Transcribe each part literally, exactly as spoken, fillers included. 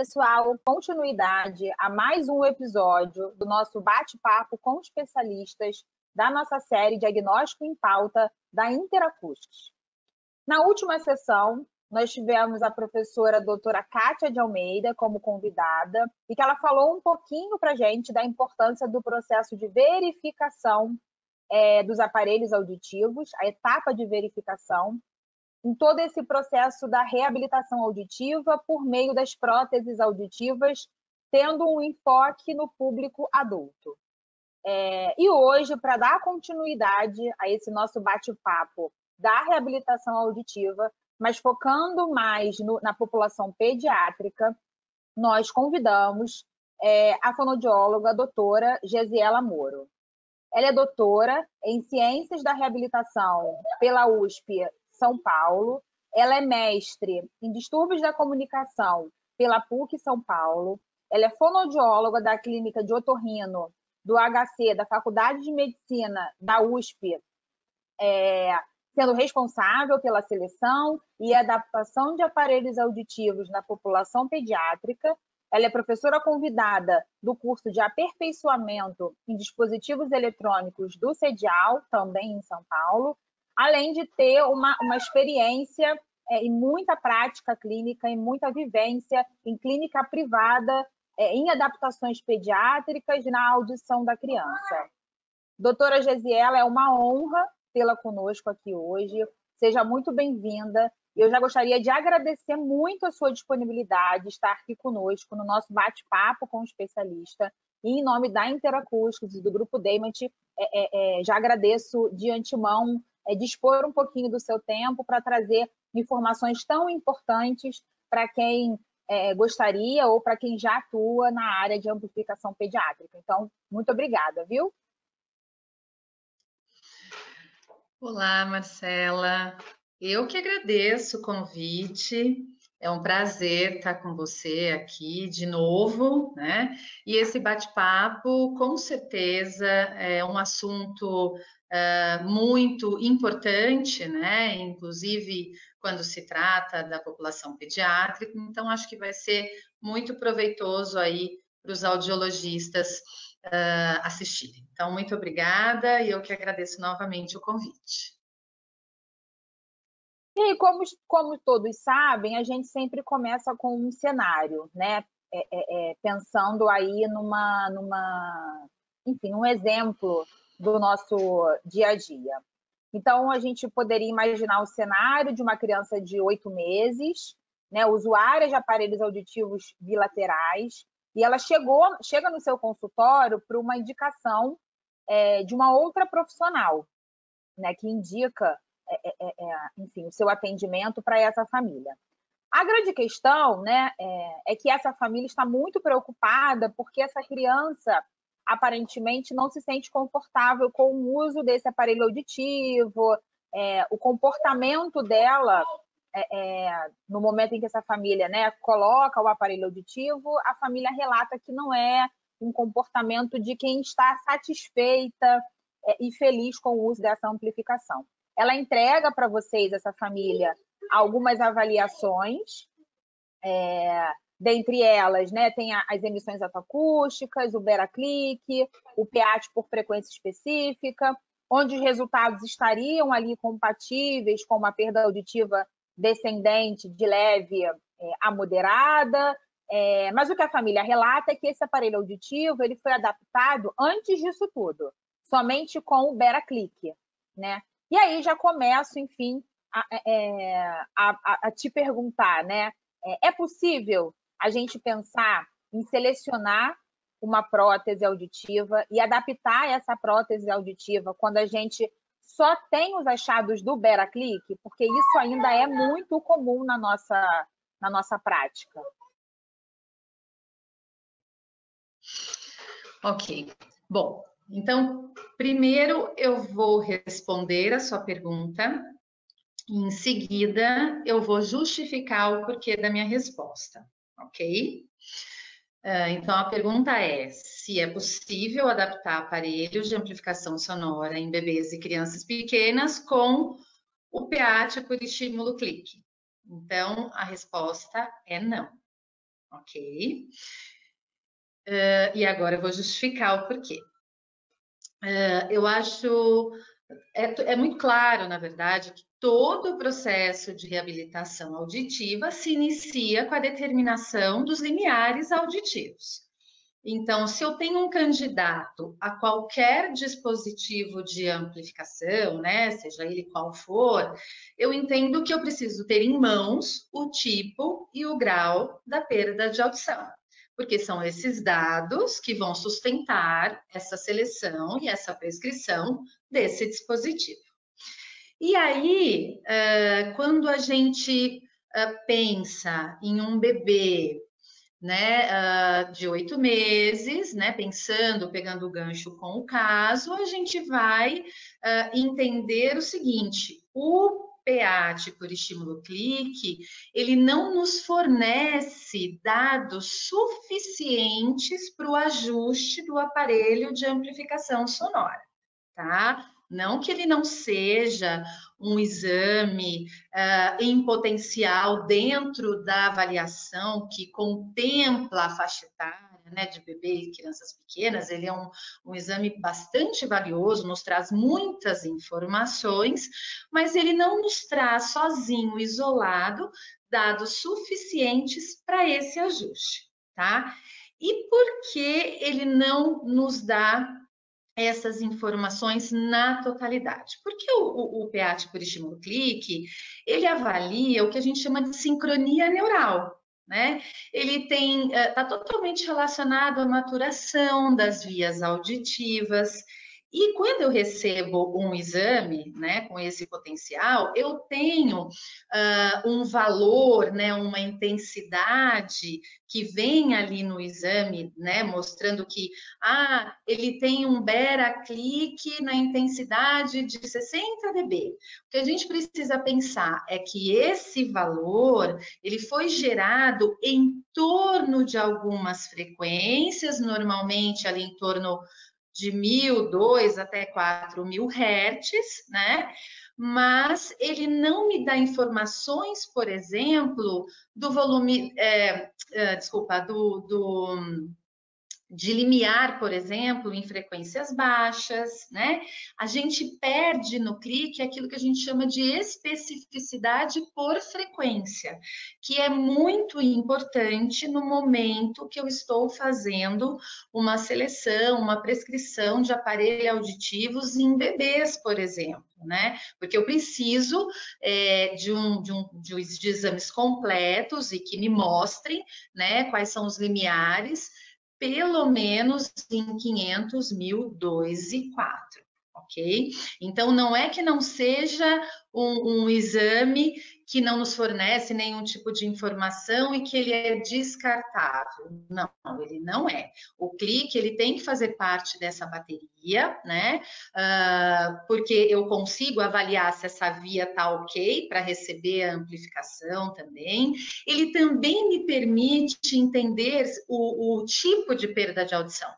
pessoal, continuidade a mais um episódio do nosso bate-papo com especialistas da nossa série Diagnóstico em Pauta da Interacoustics. Na última sessão, nós tivemos a professora doutora Cátia de Almeida como convidada e que ela falou um pouquinho para a gente da importância do processo de verificação é, dos aparelhos auditivos, a etapa de verificação, em todo esse processo da reabilitação auditiva por meio das próteses auditivas, tendo um enfoque no público adulto. É, e hoje, para dar continuidade a esse nosso bate-papo da reabilitação auditiva, mas focando mais no, na população pediátrica, nós convidamos é, a fonoaudióloga a doutora Jeziela Moro. Ela é doutora em Ciências da Reabilitação pela U S P São Paulo, ela é mestre em Distúrbios da Comunicação pela P U C São Paulo, ela é fonoaudióloga da Clínica de Otorrino do H C da Faculdade de Medicina da U S P, é, sendo responsável pela seleção e adaptação de aparelhos auditivos na população pediátrica. Ela é professora convidada do curso de aperfeiçoamento em dispositivos eletrônicos do CEDEAL, também em São Paulo, além de ter uma, uma experiência é, e muita prática clínica e muita vivência em clínica privada, é, em adaptações pediátricas na audição da criança. Doutora Jeziela, é uma honra tê-la conosco aqui hoje. Seja muito bem-vinda. Eu já gostaria de agradecer muito a sua disponibilidade, estar aqui conosco no nosso bate-papo com o especialista. E em nome da Interacoustics e do Grupo Demant, é, é, é, já agradeço de antemão é, dispor um pouquinho do seu tempo para trazer informações tão importantes para quem é, gostaria ou para quem já atua na área de amplificação pediátrica. Então, muito obrigada, viu? Olá, Marcela. Eu que agradeço o convite. É um prazer estar com você aqui de novo, né? E esse bate-papo, com certeza, é um assunto uh, muito importante, né? Inclusive, quando se trata da população pediátrica. Então, acho que vai ser muito proveitoso aí para os audiologistas Uh, assistirem. Então, muito obrigada e eu que agradeço novamente o convite. E aí, como, como todos sabem, a gente sempre começa com um cenário, né? É, é, é, pensando aí numa, numa, enfim, um exemplo do nosso dia a dia. Então, a gente poderia imaginar o cenário de uma criança de oito meses, né? Usuária de aparelhos auditivos bilaterais. E ela chegou, chega no seu consultório para uma indicação é, de uma outra profissional, né, que indica, é, é, é, enfim, o seu atendimento para essa família. A grande questão, né, é, é que essa família está muito preocupada porque essa criança, aparentemente, não se sente confortável com o uso desse aparelho auditivo, é, o comportamento dela... É, é, no momento em que essa família, né, coloca o aparelho auditivo, a família relata que não é um comportamento de quem está satisfeita é, e feliz com o uso dessa amplificação. Ela entrega para vocês, essa família, algumas avaliações, é, dentre elas, né, tem as emissões autoacústicas, o BERA, o PEAT por frequência específica, onde os resultados estariam ali compatíveis com uma perda auditiva descendente de leve é, a moderada, é, mas o que a família relata é que esse aparelho auditivo ele foi adaptado antes disso tudo, somente com o BERA Click, né? E aí já começo, enfim, a, a, a, a te perguntar, né? É possível a gente pensar em selecionar uma prótese auditiva e adaptar essa prótese auditiva quando a gente só tem os achados do BERA Click, porque isso ainda é muito comum na nossa, na nossa prática? Ok. Bom, então, primeiro eu vou responder a sua pergunta, em seguida eu vou justificar o porquê da minha resposta, ok? Então, a pergunta é se é possível adaptar aparelhos de amplificação sonora em bebês e crianças pequenas com o PEAT por estímulo clique. Então, a resposta é não. ok? Uh, e agora eu vou justificar o porquê. Uh, eu acho... É, é muito claro, na verdade, que todo o processo de reabilitação auditiva se inicia com a determinação dos limiares auditivos. Então, se eu tenho um candidato a qualquer dispositivo de amplificação, né, seja ele qual for, eu entendo que eu preciso ter em mãos o tipo e o grau da perda de audição, porque são esses dados que vão sustentar essa seleção e essa prescrição desse dispositivo. E aí, quando a gente pensa em um bebê, né, de oito meses, né, pensando, pegando o gancho com o caso, a gente vai entender o seguinte: o PEAT, por estímulo clique, ele não nos fornece dados suficientes para o ajuste do aparelho de amplificação sonora, tá? Não que ele não seja um exame uh, em potencial dentro da avaliação que contempla a faixa etária, né, de bebê e crianças pequenas. Ele é um, um exame bastante valioso, nos traz muitas informações, mas ele não nos traz sozinho, isolado, dados suficientes para esse ajuste, tá? E por que ele não nos dá essas informações na totalidade? Porque o, o, o PEAT por estímulo clique, ele avalia o que a gente chama de sincronia neural, né? Ele tem, tá totalmente relacionado à maturação das vias auditivas. E quando eu recebo um exame, né, com esse potencial, eu tenho uh, um valor, né, uma intensidade que vem ali no exame, né, mostrando que ah, ele tem um BERA clique na intensidade de sessenta decibéis. O que a gente precisa pensar é que esse valor ele foi gerado em torno de algumas frequências, normalmente ali em torno de mil, dois até quatro mil hertz, né? Mas ele não me dá informações, por exemplo, do volume, é, é, desculpa, do, do de limiar, por exemplo, em frequências baixas, né? A gente perde no clique aquilo que a gente chama de especificidade por frequência, que é muito importante no momento que eu estou fazendo uma seleção, uma prescrição de aparelhos auditivos em bebês, por exemplo, né? Porque eu preciso é, de, um, de, um, de, de exames completos e que me mostrem, né, quais são os limiares, pelo menos em quinhentos, mil, dois e quatro, ok? Então, não é que não seja um, um exame que não nos fornece nenhum tipo de informação e que ele é descartável. Não, ele não é. O clique, ele tem que fazer parte dessa bateria, né? Uh, porque eu consigo avaliar se essa via está ok para receber a amplificação também. Ele também me permite entender o, o tipo de perda de audição.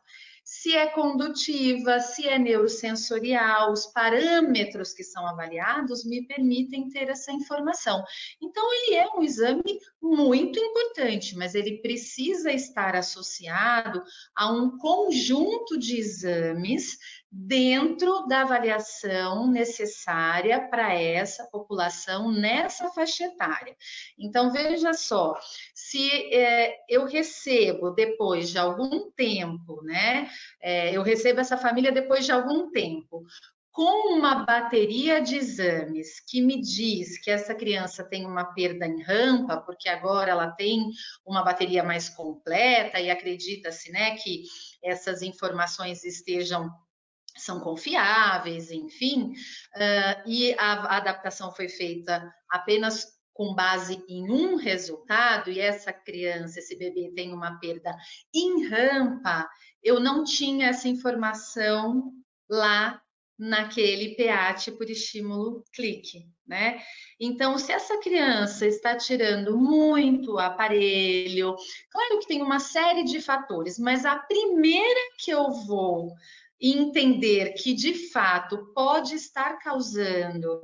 Se é condutiva, se é neurosensorial, os parâmetros que são avaliados me permitem ter essa informação. Então, ele é um exame muito importante, mas ele precisa estar associado a um conjunto de exames dentro da avaliação necessária para essa população, nessa faixa etária. Então, veja só, se é, eu recebo depois de algum tempo, né, é, eu recebo essa família depois de algum tempo, com uma bateria de exames que me diz que essa criança tem uma perda em rampa, porque agora ela tem uma bateria mais completa e acredita-se, né, que essas informações estejam são confiáveis, enfim, uh, e a, a adaptação foi feita apenas com base em um resultado, e essa criança, esse bebê tem uma perda em rampa, eu não tinha essa informação lá naquele PEAT por estímulo clique, né? Então, se essa criança está tirando muito aparelho, claro que tem uma série de fatores, mas a primeira que eu vou entender que, de fato, pode estar causando,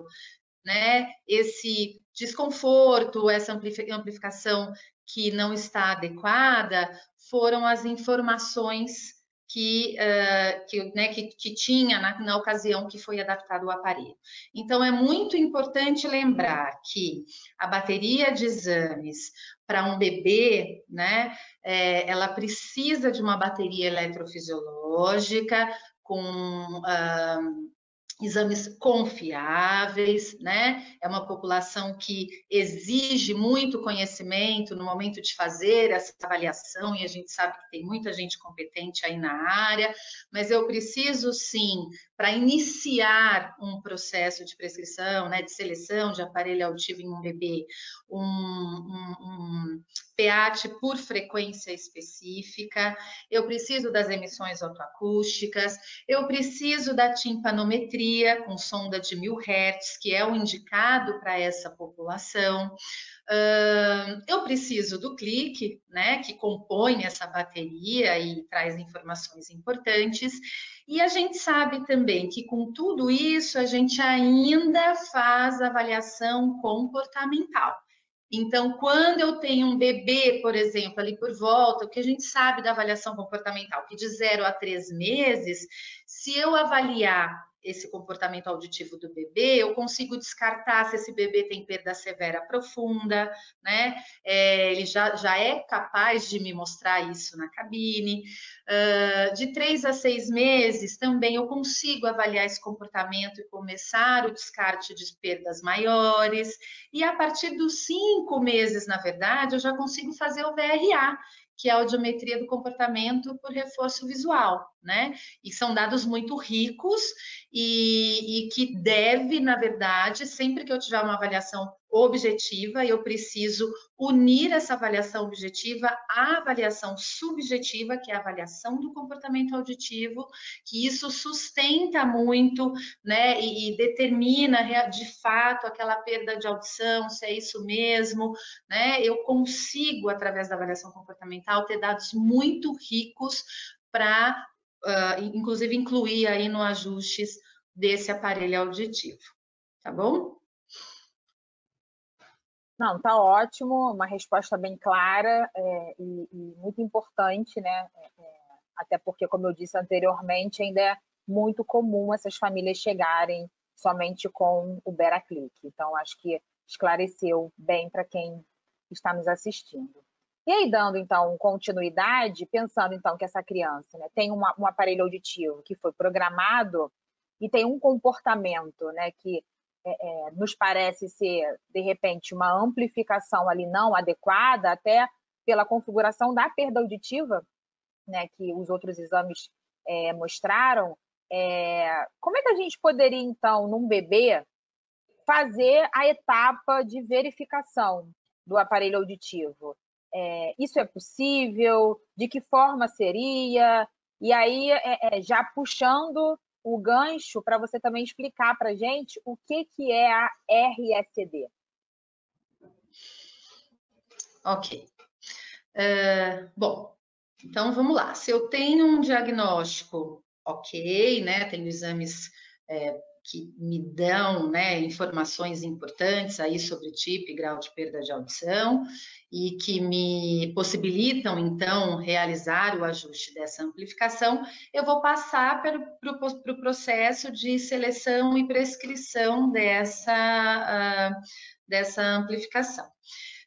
né, esse desconforto, essa amplificação que não está adequada foram as informações que, uh, que, né, que, que tinha na, na ocasião que foi adaptado o aparelho. Então, é muito importante lembrar que a bateria de exames para um bebê, né, é, ela precisa de uma bateria eletrofisiológica com... Uh, exames confiáveis, né? É uma população que exige muito conhecimento no momento de fazer essa avaliação, e a gente sabe que tem muita gente competente aí na área, mas eu preciso sim, para iniciar um processo de prescrição, né, de seleção de aparelho auditivo em um bebê, um, um, um PEAT por frequência específica, eu preciso das emissões autoacústicas, eu preciso da timpanometria, com sonda de mil hertz, que é o indicado para essa população. Uh, eu preciso do clique, né, que compõe essa bateria e traz informações importantes. E a gente sabe também que com tudo isso, a gente ainda faz avaliação comportamental. Então, quando eu tenho um bebê, por exemplo, ali por volta, o que a gente sabe da avaliação comportamental, que de zero a três meses, se eu avaliar esse comportamento auditivo do bebê, eu consigo descartar se esse bebê tem perda severa profunda, né? É, ele já, já é capaz de me mostrar isso na cabine. Uh, de três a seis meses também eu consigo avaliar esse comportamento e começar o descarte de perdas maiores. E a partir dos cinco meses, na verdade, eu já consigo fazer o V R A, que é a audiometria do comportamento por reforço visual, né? E são dados muito ricos e, e que deve, na verdade, sempre que eu tiver uma avaliação objetiva, eu preciso unir essa avaliação objetiva à avaliação subjetiva, que é a avaliação do comportamento auditivo, que isso sustenta muito, né, e, e determina de fato aquela perda de audição, se é isso mesmo, né? Eu consigo, através da avaliação comportamental, ter dados muito ricos para, uh, inclusive, incluir aí no ajustes desse aparelho auditivo, tá bom? Não, tá ótimo, uma resposta bem clara é, e, e muito importante, né? É, é, até porque, como eu disse anteriormente, ainda é muito comum essas famílias chegarem somente com o BERA Clique. Então, acho que esclareceu bem para quem está nos assistindo. E aí, dando, então, continuidade, pensando, então, que essa criança, né, tem uma, um aparelho auditivo que foi programado e tem um comportamento, né, que... É, é, nos parece ser, de repente, uma amplificação ali não adequada, até pela configuração da perda auditiva, né, que os outros exames é, mostraram. É, como é que a gente poderia, então, num bebê, fazer a etapa de verificação do aparelho auditivo? É, isso é possível? De que forma seria? E aí, é, é, já puxando o gancho para você também explicar para a gente o que, que é a R E C D. Ok. Uh, bom, então vamos lá. Se eu tenho um diagnóstico ok, né, tenho exames é, que me dão, né, informações importantes aí sobre tipo e grau de perda de audição e que me possibilitam, então, realizar o ajuste dessa amplificação, eu vou passar para o pro processo de seleção e prescrição dessa, uh, dessa amplificação.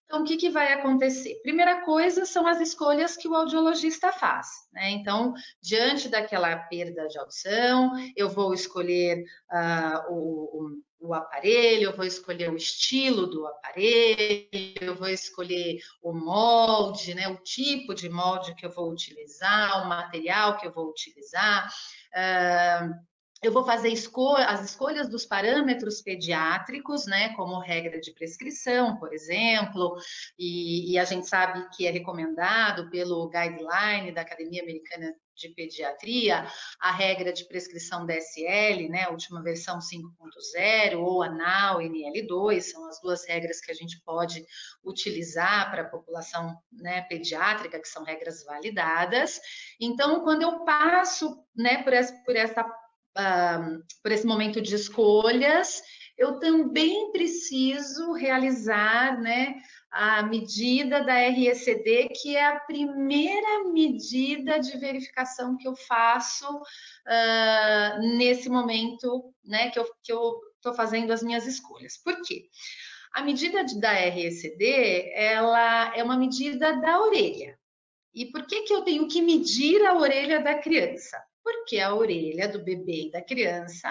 Então, o que, que vai acontecer? Primeira coisa são as escolhas que o audiologista faz, né? Então, diante daquela perda de audição, eu vou escolher uh, o, o, o aparelho, eu vou escolher o estilo do aparelho, eu vou escolher o molde, né? O tipo de molde que eu vou utilizar, o material que eu vou utilizar. Uh, Eu vou fazer escol- as escolhas dos parâmetros pediátricos, né, como regra de prescrição, por exemplo, e, e a gente sabe que é recomendado pelo guideline da Academia Americana de Pediatria, a regra de prescrição D S L, né, última versão cinco ponto zero, ou a NAL N L dois, são as duas regras que a gente pode utilizar para a população, né, pediátrica, que são regras validadas. Então, quando eu passo, né, por essa, por essa Uh, por esse momento de escolhas, eu também preciso realizar, né, a medida da R E C D, que é a primeira medida de verificação que eu faço uh, nesse momento, né, que eu estou fazendo as minhas escolhas. Por quê? A medida de, da R E C D, ela é uma medida da orelha. E por que que eu tenho que medir a orelha da criança? Porque a orelha do bebê e da criança,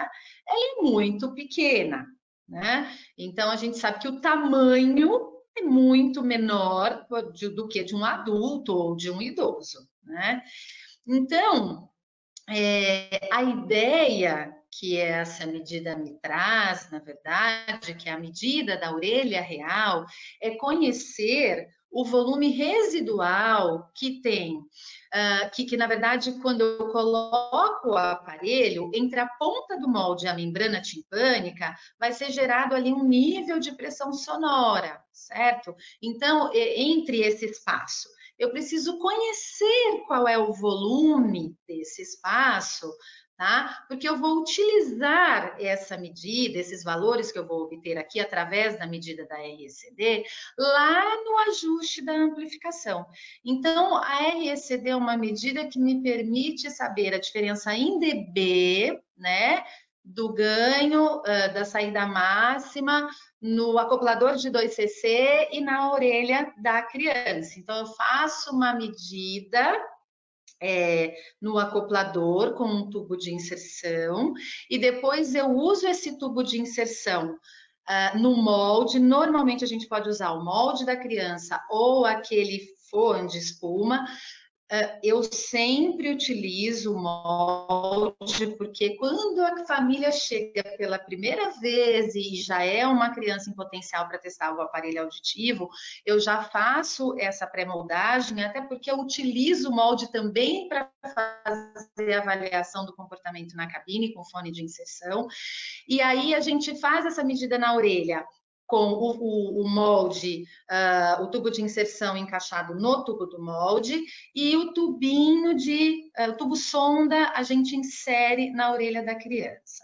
ela é muito pequena, né? Então, a gente sabe que o tamanho é muito menor do que de um adulto ou de um idoso, né? Então, é, a ideia que essa medida me traz, na verdade, que é a medida da orelha real, é conhecer o volume residual que tem, uh, que, que, na verdade, quando eu coloco o aparelho, entre a ponta do molde e a membrana timpânica, vai ser gerado ali um nível de pressão sonora, certo? Então, entre esse espaço, eu preciso conhecer qual é o volume desse espaço, tá? Porque eu vou utilizar essa medida, esses valores que eu vou obter aqui através da medida da R E C D, lá no ajuste da amplificação. Então, a R E C D é uma medida que me permite saber a diferença em dB, né, do ganho uh, da saída máxima no acoplador de dois C C e na orelha da criança. Então, eu faço uma medida... É, no acoplador com um tubo de inserção e depois eu uso esse tubo de inserção uh, no molde. Normalmente a gente pode usar o molde da criança ou aquele forno de espuma. Uh, eu sempre utilizo o molde, porque quando a família chega pela primeira vez e já é uma criança em potencial para testar o aparelho auditivo, eu já faço essa pré-moldagem, até porque eu utilizo o molde também para fazer a avaliação do comportamento na cabine com fone de inserção. E aí a gente faz essa medida na orelha com o, o, o molde, uh, o tubo de inserção encaixado no tubo do molde, e o tubinho de, uh, o tubo sonda a gente insere na orelha da criança.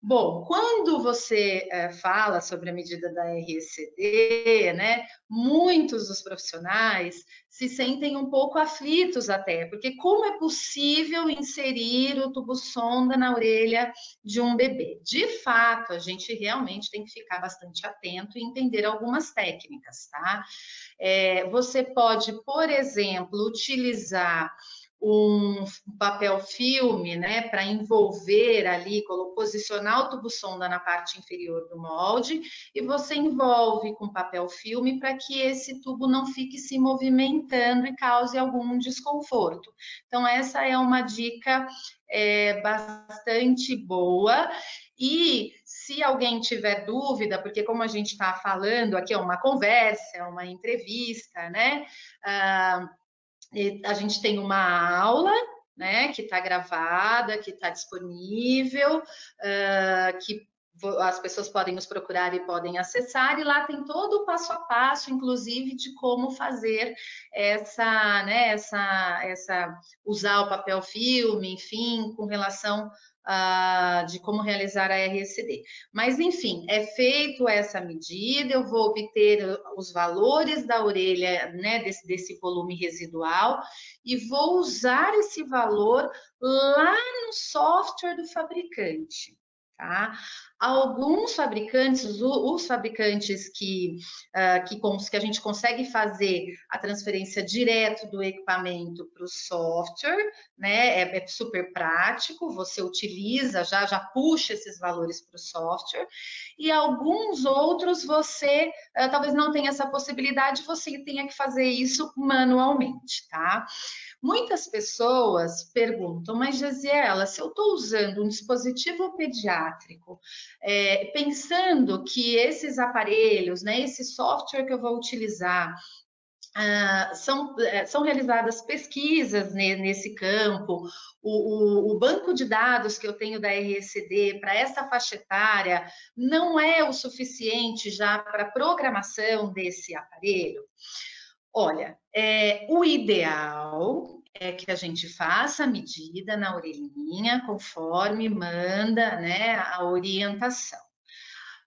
Bom, quando você uh, fala sobre a medida da R E C D, né, muitos dos profissionais se sentem um pouco aflitos até, porque como é possível inserir o tubo sonda na orelha de um bebê? De fato, a gente realmente tem que ficar bastante atento e entender algumas técnicas, tá? É, você pode, por exemplo, utilizar um papel filme, né, para envolver ali, posicionar o tubo sonda na parte inferior do molde, e você envolve com papel filme para que esse tubo não fique se movimentando e cause algum desconforto. Então, essa é uma dica é, bastante boa. E se alguém tiver dúvida, porque como a gente está falando aqui, é uma conversa, é uma entrevista, né? Ah, a gente tem uma aula, né, que está gravada, que está disponível, uh, que as pessoas podem nos procurar e podem acessar, e lá tem todo o passo a passo, inclusive, de como fazer essa, né, essa, essa usar o papel filme, enfim, com relação Uh, de como realizar a R E C D. Mas, enfim, é feito essa medida, eu vou obter os valores da orelha, né, desse, desse volume residual, e vou usar esse valor lá no software do fabricante, tá? Alguns fabricantes, os fabricantes que, uh, que, que a gente consegue fazer a transferência direto do equipamento para o software, né? É, é super prático, você utiliza, já, já puxa esses valores para o software. E alguns outros você uh, talvez não tenha essa possibilidade, você tenha que fazer isso manualmente, tá? Muitas pessoas perguntam, mas Jeziela, se eu estou usando um dispositivo pediátrico, É, pensando que esses aparelhos, né, esse software que eu vou utilizar, ah, são, são realizadas pesquisas ne, nesse campo, o, o, o banco de dados que eu tenho da R E C D para essa faixa etária não é o suficiente já para a programação desse aparelho? Olha, é, o ideal é que a gente faça a medida na orelhinha, conforme manda, né, a orientação.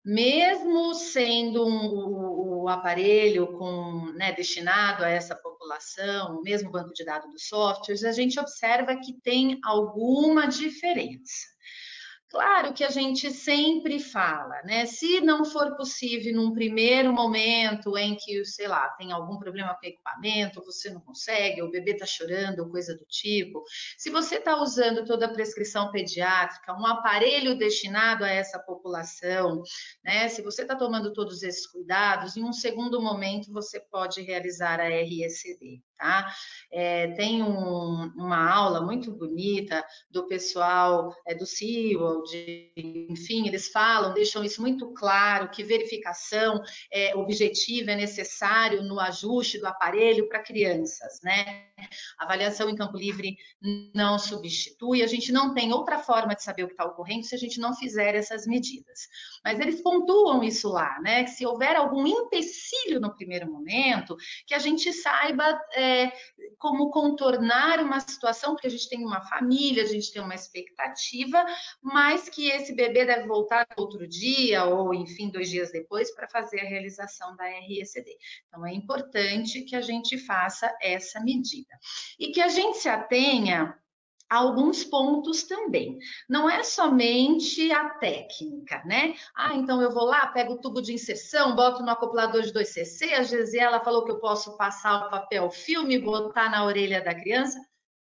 Mesmo sendo um, um o aparelho com, né, destinado a essa população, o mesmo banco de dados dos softwares, a gente observa que tem alguma diferença. Claro que a gente sempre fala, né? Se não for possível num primeiro momento em que, sei lá, tem algum problema com o equipamento, você não consegue, o bebê tá chorando, coisa do tipo. Se você tá usando toda a prescrição pediátrica, um aparelho destinado a essa população, né? Se você tá tomando todos esses cuidados, em um segundo momento você pode realizar a R E C D, tá? É, tem um, uma aula muito bonita do pessoal é, do C I O D, De, enfim, eles falam, deixam isso muito claro, que verificação é, objetiva é necessário no ajuste do aparelho para crianças, né? Avaliação em campo livre não substitui, a gente não tem outra forma de saber o que está ocorrendo se a gente não fizer essas medidas. Mas eles pontuam isso lá, né? Que se houver algum empecilho no primeiro momento, que a gente saiba é, como contornar uma situação, porque a gente tem uma família, a gente tem uma expectativa, mas mas que esse bebê deve voltar outro dia ou, enfim, dois dias depois para fazer a realização da R E C D. Então, é importante que a gente faça essa medida. E que a gente se atenha a alguns pontos também. Não é somente a técnica, né? Ah, então eu vou lá, pego o tubo de inserção, boto no acoplador de dois C C, a Jeziela falou que eu posso passar o papel filme, botar na orelha da criança.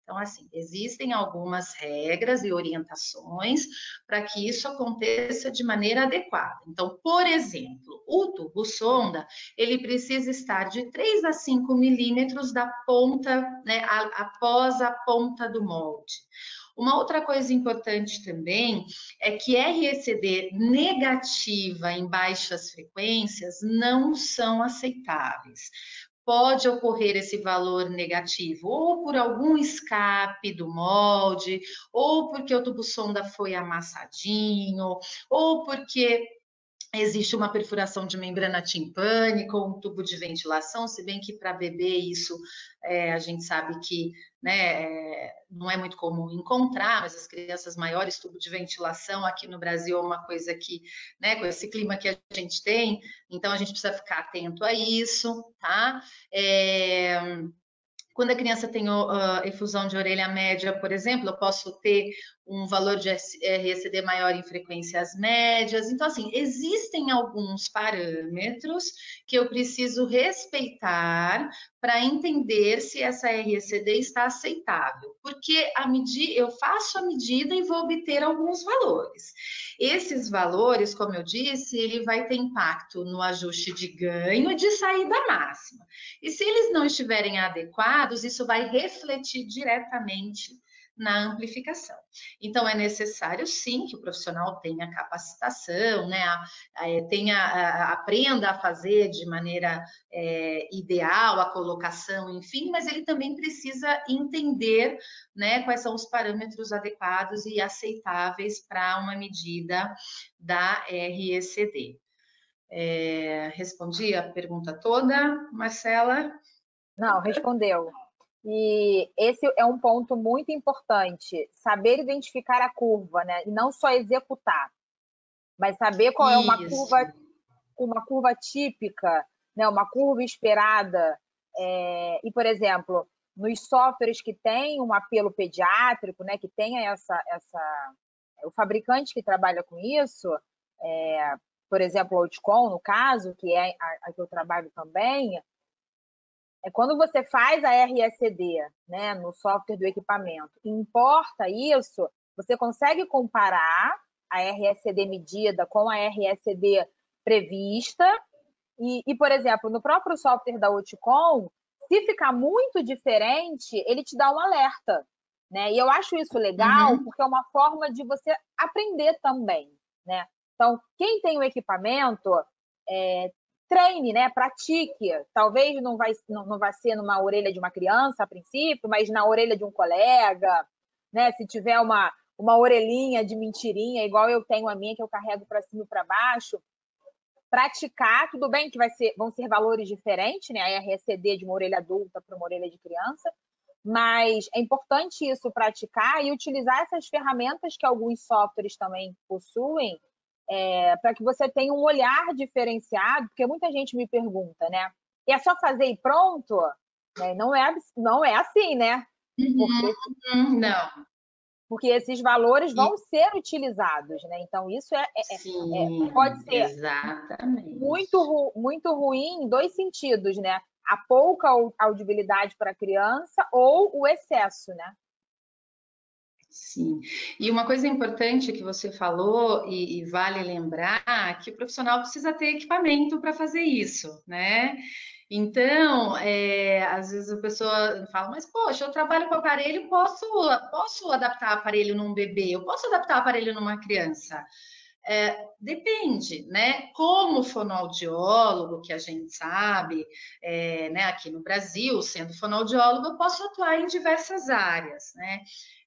Então, assim, existem algumas regras e orientações para que isso aconteça de maneira adequada. Então, por exemplo, o tubo sonda, ele precisa estar de três a cinco milímetros da ponta, né, após a ponta do molde. Uma outra coisa importante também é que R E C D negativa em baixas frequências não são aceitáveis. Pode ocorrer esse valor negativo, ou por algum escape do molde, ou porque o tubo-sonda foi amassadinho, ou porque existe uma perfuração de membrana timpânica, ou um tubo de ventilação, se bem que para bebê isso é, a gente sabe que, né, não é muito comum encontrar, mas as crianças maiores, tubo de ventilação aqui no Brasil é uma coisa que, né, com esse clima que a gente tem, então a gente precisa ficar atento a isso, tá? É... Quando a criança tem uh, efusão de orelha média, por exemplo, eu posso ter um valor de R E C D maior em frequências médias. Então, assim, existem alguns parâmetros que eu preciso respeitar para entender se essa R E C D está aceitável. Porque a medida, eu faço a medida e vou obter alguns valores. Esses valores, como eu disse, ele vai ter impacto no ajuste de ganho e de saída máxima. E se eles não estiverem adequados, isso vai refletir diretamente na amplificação. Então, é necessário, sim, que o profissional tenha capacitação, né? tenha, aprenda a fazer de maneira é, ideal a colocação, enfim, mas ele também precisa entender, né, quais são os parâmetros adequados e aceitáveis para uma medida da R E C D. É, respondi a pergunta toda, Marcela? Não, respondeu. E esse é um ponto muito importante, saber identificar a curva, né? E não só executar, mas saber qual Isso. é uma curva, uma curva típica, né? Uma curva esperada. É... E, por exemplo, nos softwares que tem um apelo pediátrico, né? Que tenha essa, essa... O fabricante que trabalha com isso, é... por exemplo, o Oticon, no caso, que é a que eu trabalho também, é quando você faz a R E C D, né, no software do equipamento, importa isso, você consegue comparar a R E C D medida com a R E C D prevista e, e por exemplo, no próprio software da Oticon, se ficar muito diferente, ele te dá um alerta, né? E eu acho isso legal, uhum. porque é uma forma de você aprender também, né? Então, quem tem o equipamento, é, treine, né? Pratique. Talvez não vai, não, não vai ser numa orelha de uma criança a princípio, mas na orelha de um colega, né? Se tiver uma, uma orelhinha de mentirinha, igual eu tenho a minha, que eu carrego para cima e para baixo. Praticar, tudo bem que vai ser, vão ser valores diferentes, né? A R E C D de uma orelha adulta para uma orelha de criança, mas é importante isso, praticar e utilizar essas ferramentas que alguns softwares também possuem é, para que você tenha um olhar diferenciado, porque muita gente me pergunta, né? E é só fazer e pronto? Né? Não, é, não é assim, né? Porque, uhum, não. Porque esses valores vão isso. ser utilizados, né? Então, isso é, é, Sim, é, pode ser exatamente. Muito, muito ruim em dois sentidos, né? A pouca audibilidade para a criança ou o excesso, né? Sim. E uma coisa importante que você falou, e, e vale lembrar, que o profissional precisa ter equipamento para fazer isso, né? Então, é, às vezes a pessoa fala, mas poxa, eu trabalho com aparelho, posso, posso adaptar aparelho num bebê? Eu posso adaptar aparelho numa criança? É, depende, né? Como fonoaudiólogo, que a gente sabe, é, né, aqui no Brasil, sendo fonoaudiólogo, eu posso atuar em diversas áreas, né?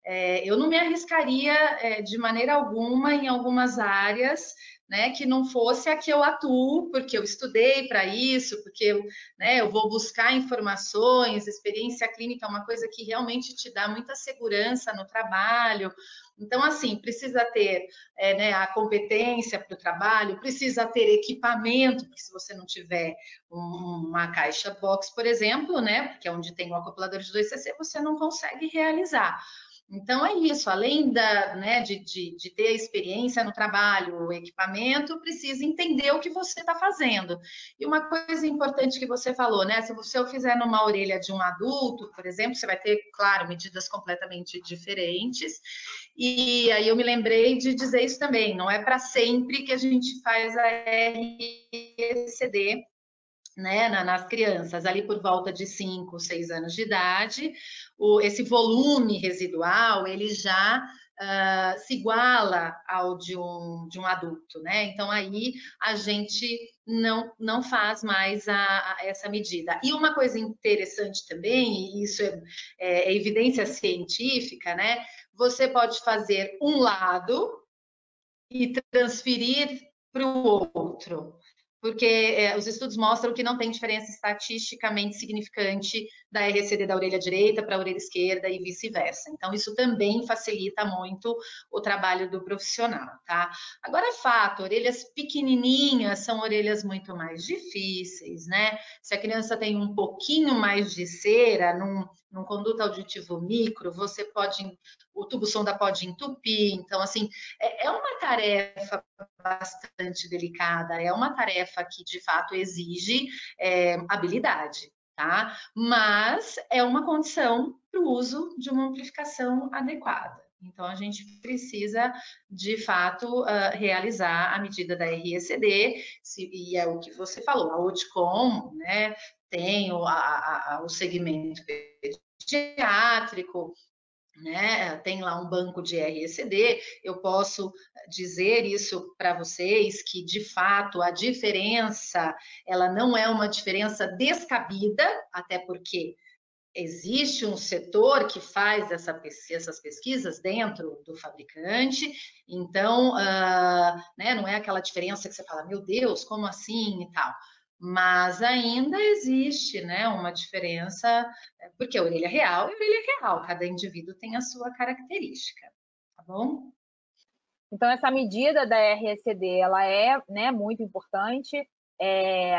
É, eu não me arriscaria é, de maneira alguma em algumas áreas, né, que não fosse a que eu atuo, porque eu estudei para isso, porque eu, né, eu vou buscar informações, experiência clínica é uma coisa que realmente te dá muita segurança no trabalho. Então, assim, precisa ter é, né, a competência para o trabalho, precisa ter equipamento, porque se você não tiver um, uma caixa box, por exemplo, né, porque é onde tem um acoplador de dois C C, você não consegue realizar. Então, é isso. Além da, né, de, de, de ter experiência no trabalho, o equipamento, precisa entender o que você está fazendo. E uma coisa importante que você falou, né? Se você fizer numa orelha de um adulto, por exemplo, você vai ter, claro, medidas completamente diferentes. E aí eu me lembrei de dizer isso também. Não é para sempre que a gente faz a R E C D. Né, na, nas crianças, ali por volta de cinco, seis anos de idade, o, esse volume residual, ele já uh, se iguala ao de um, de um adulto, né? Então, aí a gente não, não faz mais a, a essa medida. E uma coisa interessante também, e isso é, é, é evidência científica, né? Você pode fazer um lado e transferir para o outro, porque é, os estudos mostram que não tem diferença estatisticamente significante da R C D da orelha direita para a orelha esquerda e vice-versa. Então, isso também facilita muito o trabalho do profissional, tá? Agora, é fato, orelhas pequenininhas são orelhas muito mais difíceis, né? Se a criança tem um pouquinho mais de cera, num, num conduto auditivo micro, você pode... O tubo sonda pode entupir. Então, assim, é, é uma tarefa bastante delicada, é uma tarefa que, de fato, exige é, habilidade, tá? Mas é uma condição para o uso de uma amplificação adequada. Então, a gente precisa, de fato, uh, realizar a medida da R E C D, se, e é o que você falou, a Oticon, né, tem o, a, a, o segmento pediátrico, né? Tem lá um banco de R E C D, eu posso dizer isso para vocês, que de fato a diferença, ela não é uma diferença descabida, até porque existe um setor que faz essa pesquisa, essas pesquisas dentro do fabricante, então uh, né, não é aquela diferença que você fala, meu Deus, como assim e tal. Mas ainda existe, né, uma diferença, porque a orelha real é a orelha real, cada indivíduo tem a sua característica, tá bom? Então, essa medida da R E C D, ela é, né, muito importante, é,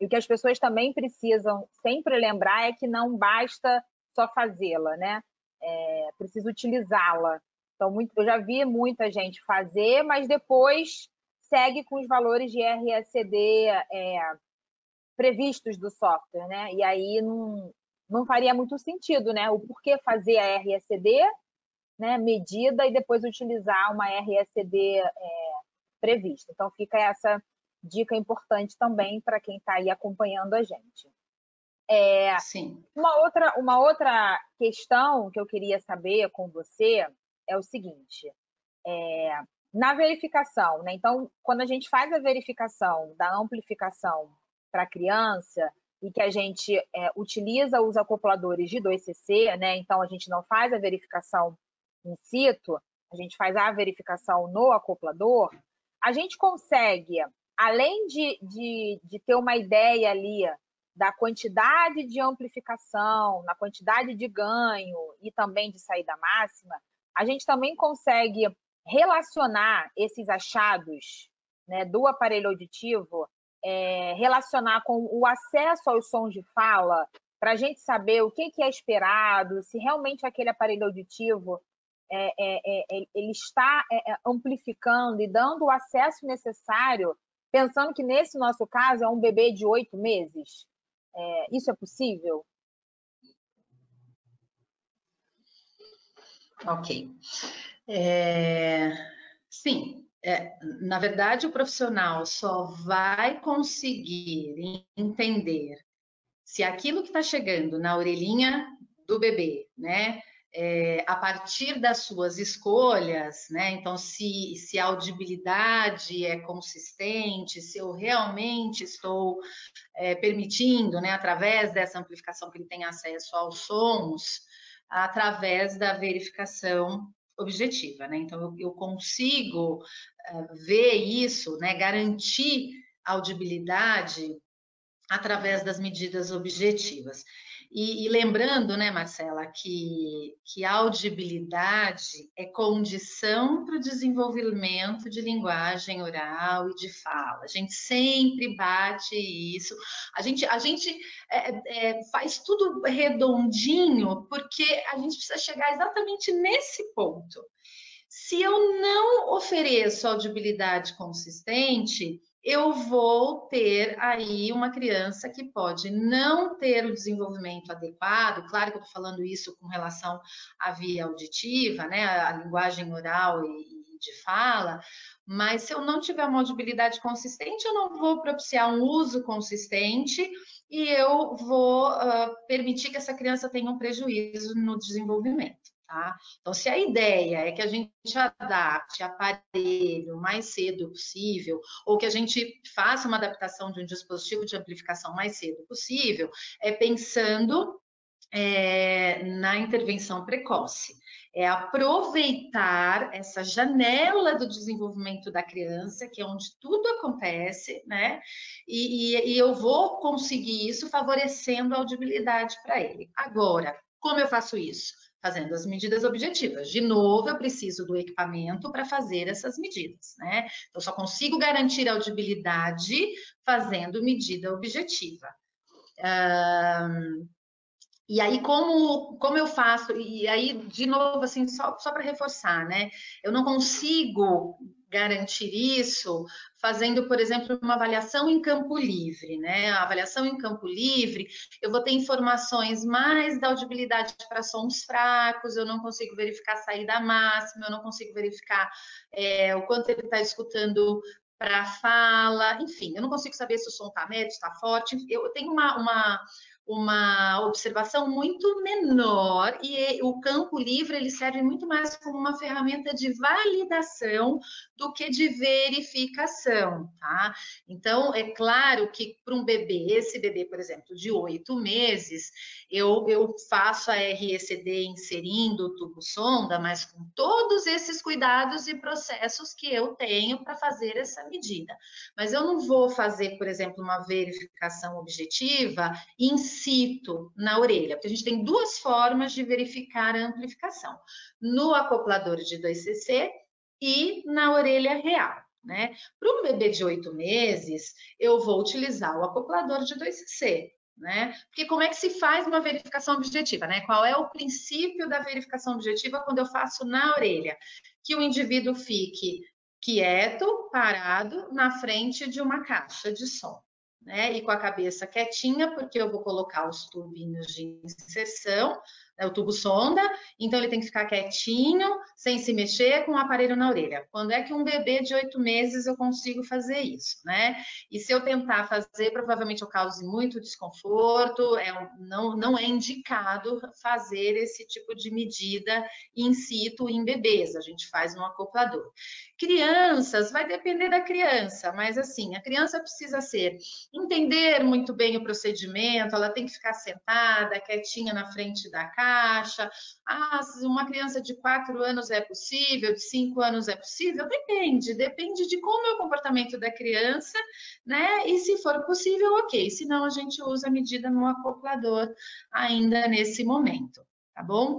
e o que as pessoas também precisam sempre lembrar é que não basta só fazê-la, né, é, precisa utilizá-la. Então, muito, eu já vi muita gente fazer, mas depois segue com os valores de R E C D, é, previstos do software, né? E aí não, não faria muito sentido, né? O porquê fazer a R E C D, né? Medida e depois utilizar uma R E C D é, prevista. Então fica essa dica importante também para quem está aí acompanhando a gente. É, Sim. Uma outra, uma outra questão que eu queria saber com você é o seguinte, é, na verificação, né? Então, quando a gente faz a verificação da amplificação para criança e que a gente é, utiliza os acopladores de dois C C, né? Então, a gente não faz a verificação in situ, a gente faz a verificação no acoplador, a gente consegue, além de, de, de ter uma ideia ali da quantidade de amplificação, na quantidade de ganho e também de saída máxima, a gente também consegue relacionar esses achados né, do aparelho auditivo, é, relacionar com o acesso aos sons de fala, para a gente saber o que, que é esperado, se realmente aquele aparelho auditivo é, é, é, ele está é, amplificando e dando o acesso necessário, pensando que nesse nosso caso é um bebê de oito meses. É, isso é possível? Ok. É, sim, é, na verdade o profissional só vai conseguir entender se aquilo que está chegando na orelhinha do bebê, né, é, a partir das suas escolhas, né, então se, se a audibilidade é consistente, se eu realmente estou é, permitindo, né, através dessa amplificação que ele tem acesso aos sons, através da verificação objetiva, né? Então, eu, eu consigo uh, ver isso, né? Garantir audibilidade através das medidas objetivas. E, e lembrando, né, Marcela, que, que a audibilidade é condição para o desenvolvimento de linguagem oral e de fala. A gente sempre bate isso. A gente, a gente é, é, faz tudo redondinho porque a gente precisa chegar exatamente nesse ponto. Se eu não ofereço audibilidade consistente, eu vou ter aí uma criança que pode não ter o desenvolvimento adequado. Claro que eu estou falando isso com relação à via auditiva, né, a linguagem oral e de fala, mas se eu não tiver uma audibilidade consistente, eu não vou propiciar um uso consistente e eu vou uh, permitir que essa criança tenha um prejuízo no desenvolvimento. Tá? Então, se a ideia é que a gente adapte aparelho o mais cedo possível, ou que a gente faça uma adaptação de um dispositivo de amplificação mais cedo possível, é pensando é, na intervenção precoce. É aproveitar essa janela do desenvolvimento da criança, que é onde tudo acontece, né? E, e, e eu vou conseguir isso favorecendo a audibilidade para ele. Agora, como eu faço isso? Fazendo as medidas objetivas. De novo, eu preciso do equipamento para fazer essas medidas, né? Eu só consigo garantir a audibilidade fazendo medida objetiva. Um, e aí, como, como eu faço? E aí, de novo, assim, só, só para reforçar, né? Eu não consigo garantir isso fazendo, por exemplo, uma avaliação em campo livre, né? A avaliação em campo livre, eu vou ter informações mais da audibilidade para sons fracos, eu não consigo verificar a saída máxima, eu não consigo verificar é, o quanto ele está escutando para a fala, enfim, eu não consigo saber se o som está médio, está forte, eu tenho uma... uma uma observação muito menor e o campo livre ele serve muito mais como uma ferramenta de validação do que de verificação, tá? Então, é claro que para um bebê, esse bebê, por exemplo, de oito meses, eu, eu faço a R E C D inserindo o tubo-sonda, mas com todos esses cuidados e processos que eu tenho para fazer essa medida. Mas eu não vou fazer, por exemplo, uma verificação objetiva em situ na orelha, porque a gente tem duas formas de verificar a amplificação, no acoplador de dois C C e na orelha real, né? Para um bebê de oito meses, eu vou utilizar o acoplador de dois C C, né? Porque como é que se faz uma verificação objetiva, né? Qual é o princípio da verificação objetiva quando eu faço na orelha? Que o indivíduo fique quieto, parado, na frente de uma caixa de som, né? E com a cabeça quietinha, porque eu vou colocar os tubinhos de inserção, né, o tubo sonda, então ele tem que ficar quietinho, sem se mexer, com o aparelho na orelha. Quando é que um bebê de oito meses eu consigo fazer isso, né? E se eu tentar fazer, provavelmente eu cause muito desconforto, é, não, não é indicado fazer esse tipo de medida in situ em bebês, a gente faz no acoplador. Crianças, vai depender da criança, mas assim, a criança precisa ser, entender muito bem o procedimento, ela tem que ficar sentada, quietinha na frente da caixa. Ah, uma criança de quatro anos é possível, de cinco anos é possível? Depende, depende de como é o comportamento da criança, né? E se for possível, ok, senão a gente usa a medida no acoplador ainda nesse momento, tá bom?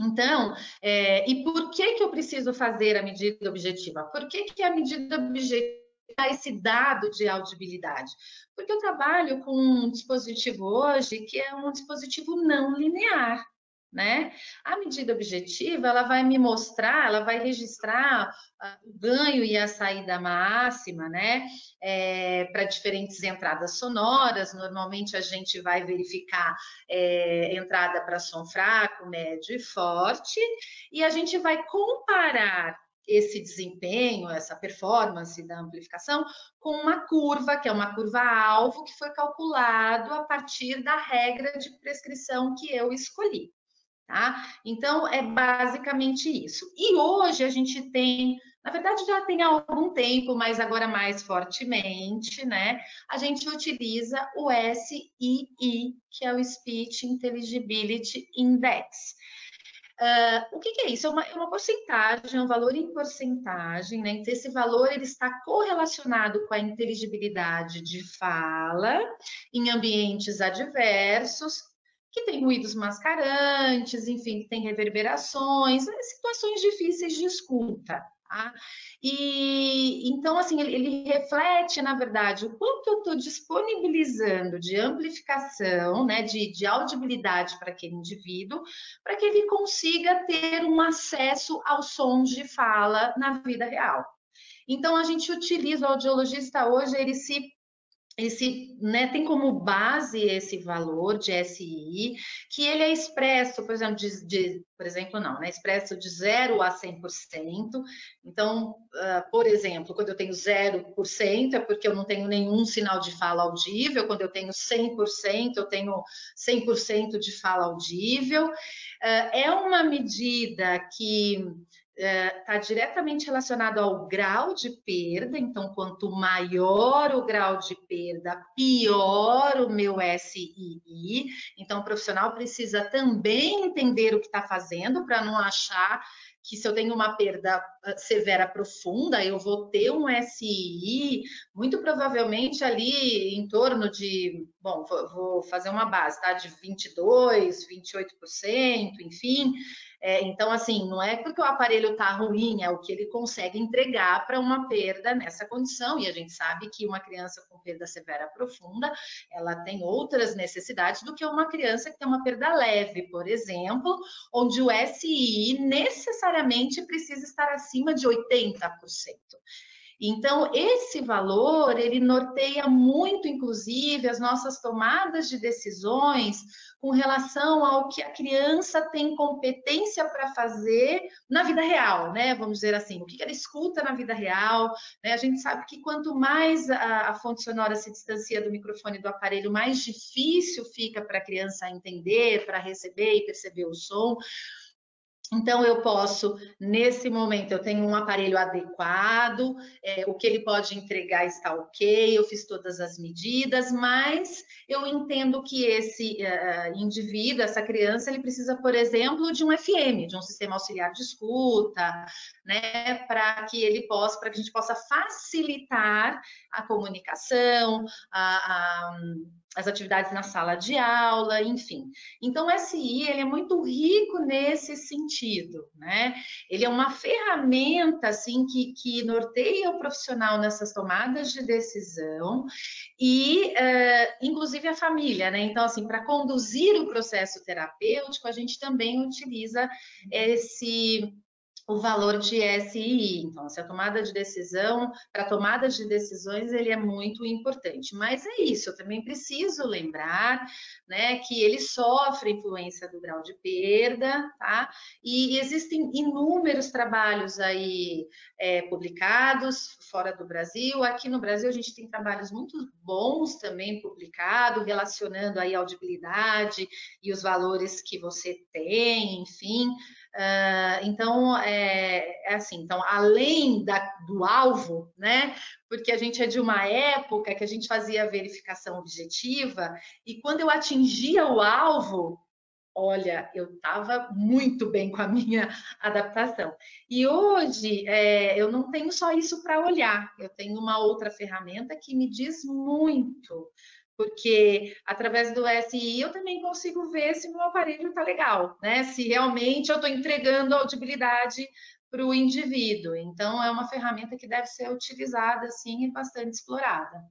Então, é, e por que que eu preciso fazer a medida objetiva? Por que que a medida objetiva dar esse dado de audibilidade? Porque eu trabalho com um dispositivo hoje que é um dispositivo não linear, né? A medida objetiva, ela vai me mostrar, ela vai registrar o ganho e a saída máxima, né? É, para diferentes entradas sonoras, normalmente a gente vai verificar é, entrada para som fraco, médio e forte, e a gente vai comparar esse desempenho, essa performance da amplificação, com uma curva, que é uma curva-alvo, que foi calculado a partir da regra de prescrição que eu escolhi. Tá? Então, é basicamente isso. E hoje a gente tem, na verdade já tem há algum tempo, mas agora mais fortemente, né? A gente utiliza o S I I, que é o Speech Intelligibility Index. Uh, o que, que é isso? É uma, é uma porcentagem, é um valor em porcentagem, né? Então, esse valor ele está correlacionado com a inteligibilidade de fala em ambientes adversos, que tem ruídos mascarantes, enfim, que tem reverberações, situações difíceis de escuta. Tá? E, então, assim, ele, ele reflete, na verdade, o quanto eu estou disponibilizando de amplificação, né, de, de audibilidade para aquele indivíduo, para que ele consiga ter um acesso ao som de fala na vida real. Então, a gente utiliza o audiologista hoje, ele se Esse, né, tem como base esse valor de S I I, que ele é expresso, por exemplo, de, de, por exemplo não, né, expresso de zero a cem por cento. Então, uh, por exemplo, quando eu tenho zero por cento é porque eu não tenho nenhum sinal de fala audível, quando eu tenho cem por cento eu tenho cem por cento de fala audível. Uh, é uma medida que... está diretamente relacionado ao grau de perda, então quanto maior o grau de perda, pior o meu S I I, então o profissional precisa também entender o que está fazendo para não achar que se eu tenho uma perda severa profunda, eu vou ter um S I I, muito provavelmente ali em torno de, bom, vou fazer uma base, tá? De vinte e dois por cento, vinte e oito por cento, enfim... É, então, assim, não é porque o aparelho está ruim, é o que ele consegue entregar para uma perda nessa condição. E a gente sabe que uma criança com perda severa profunda, ela tem outras necessidades do que uma criança que tem uma perda leve, por exemplo, onde o S I I necessariamente precisa estar acima de oitenta por cento. Então, esse valor, ele norteia muito, inclusive, as nossas tomadas de decisões com relação ao que a criança tem competência para fazer na vida real, né? Vamos dizer assim, o que ela escuta na vida real, né? A gente sabe que quanto mais a, a fonte sonora se distancia do microfone do aparelho, mais difícil fica para a criança entender, para receber e perceber o som. Então, eu posso, nesse momento, eu tenho um aparelho adequado, é, o que ele pode entregar está ok, eu fiz todas as medidas, mas eu entendo que esse uh, indivíduo, essa criança, ele precisa, por exemplo, de um F M, de um sistema auxiliar de escuta, né, para que ele possa, para que a gente possa facilitar a comunicação, a... a as atividades na sala de aula, enfim. Então, o S I I ele é muito rico nesse sentido, né? Ele é uma ferramenta, assim, que, que norteia o profissional nessas tomadas de decisão e, uh, inclusive, a família, né? Então, assim, para conduzir o processo terapêutico, a gente também utiliza esse... o valor de S I I, então, se a tomada de decisão, para tomada de decisões, ele é muito importante. Mas é isso, eu também preciso lembrar, né, que ele sofre influência do grau de perda, tá? E existem inúmeros trabalhos aí é, publicados fora do Brasil. Aqui no Brasil a gente tem trabalhos muito bons também publicados, relacionando aí a audibilidade e os valores que você tem, enfim. Uh, então, é, é assim, então, além da, do alvo, né? Porque a gente é de uma época que a gente fazia a verificação objetiva e quando eu atingia o alvo, olha, eu estava muito bem com a minha adaptação. E hoje, é, eu não tenho só isso para olhar, eu tenho uma outra ferramenta que me diz muito. Porque através do S I I eu também consigo ver se meu aparelho está legal, né? Se realmente eu estou entregando audibilidade para o indivíduo. Então, é uma ferramenta que deve ser utilizada, sim, e bastante explorada.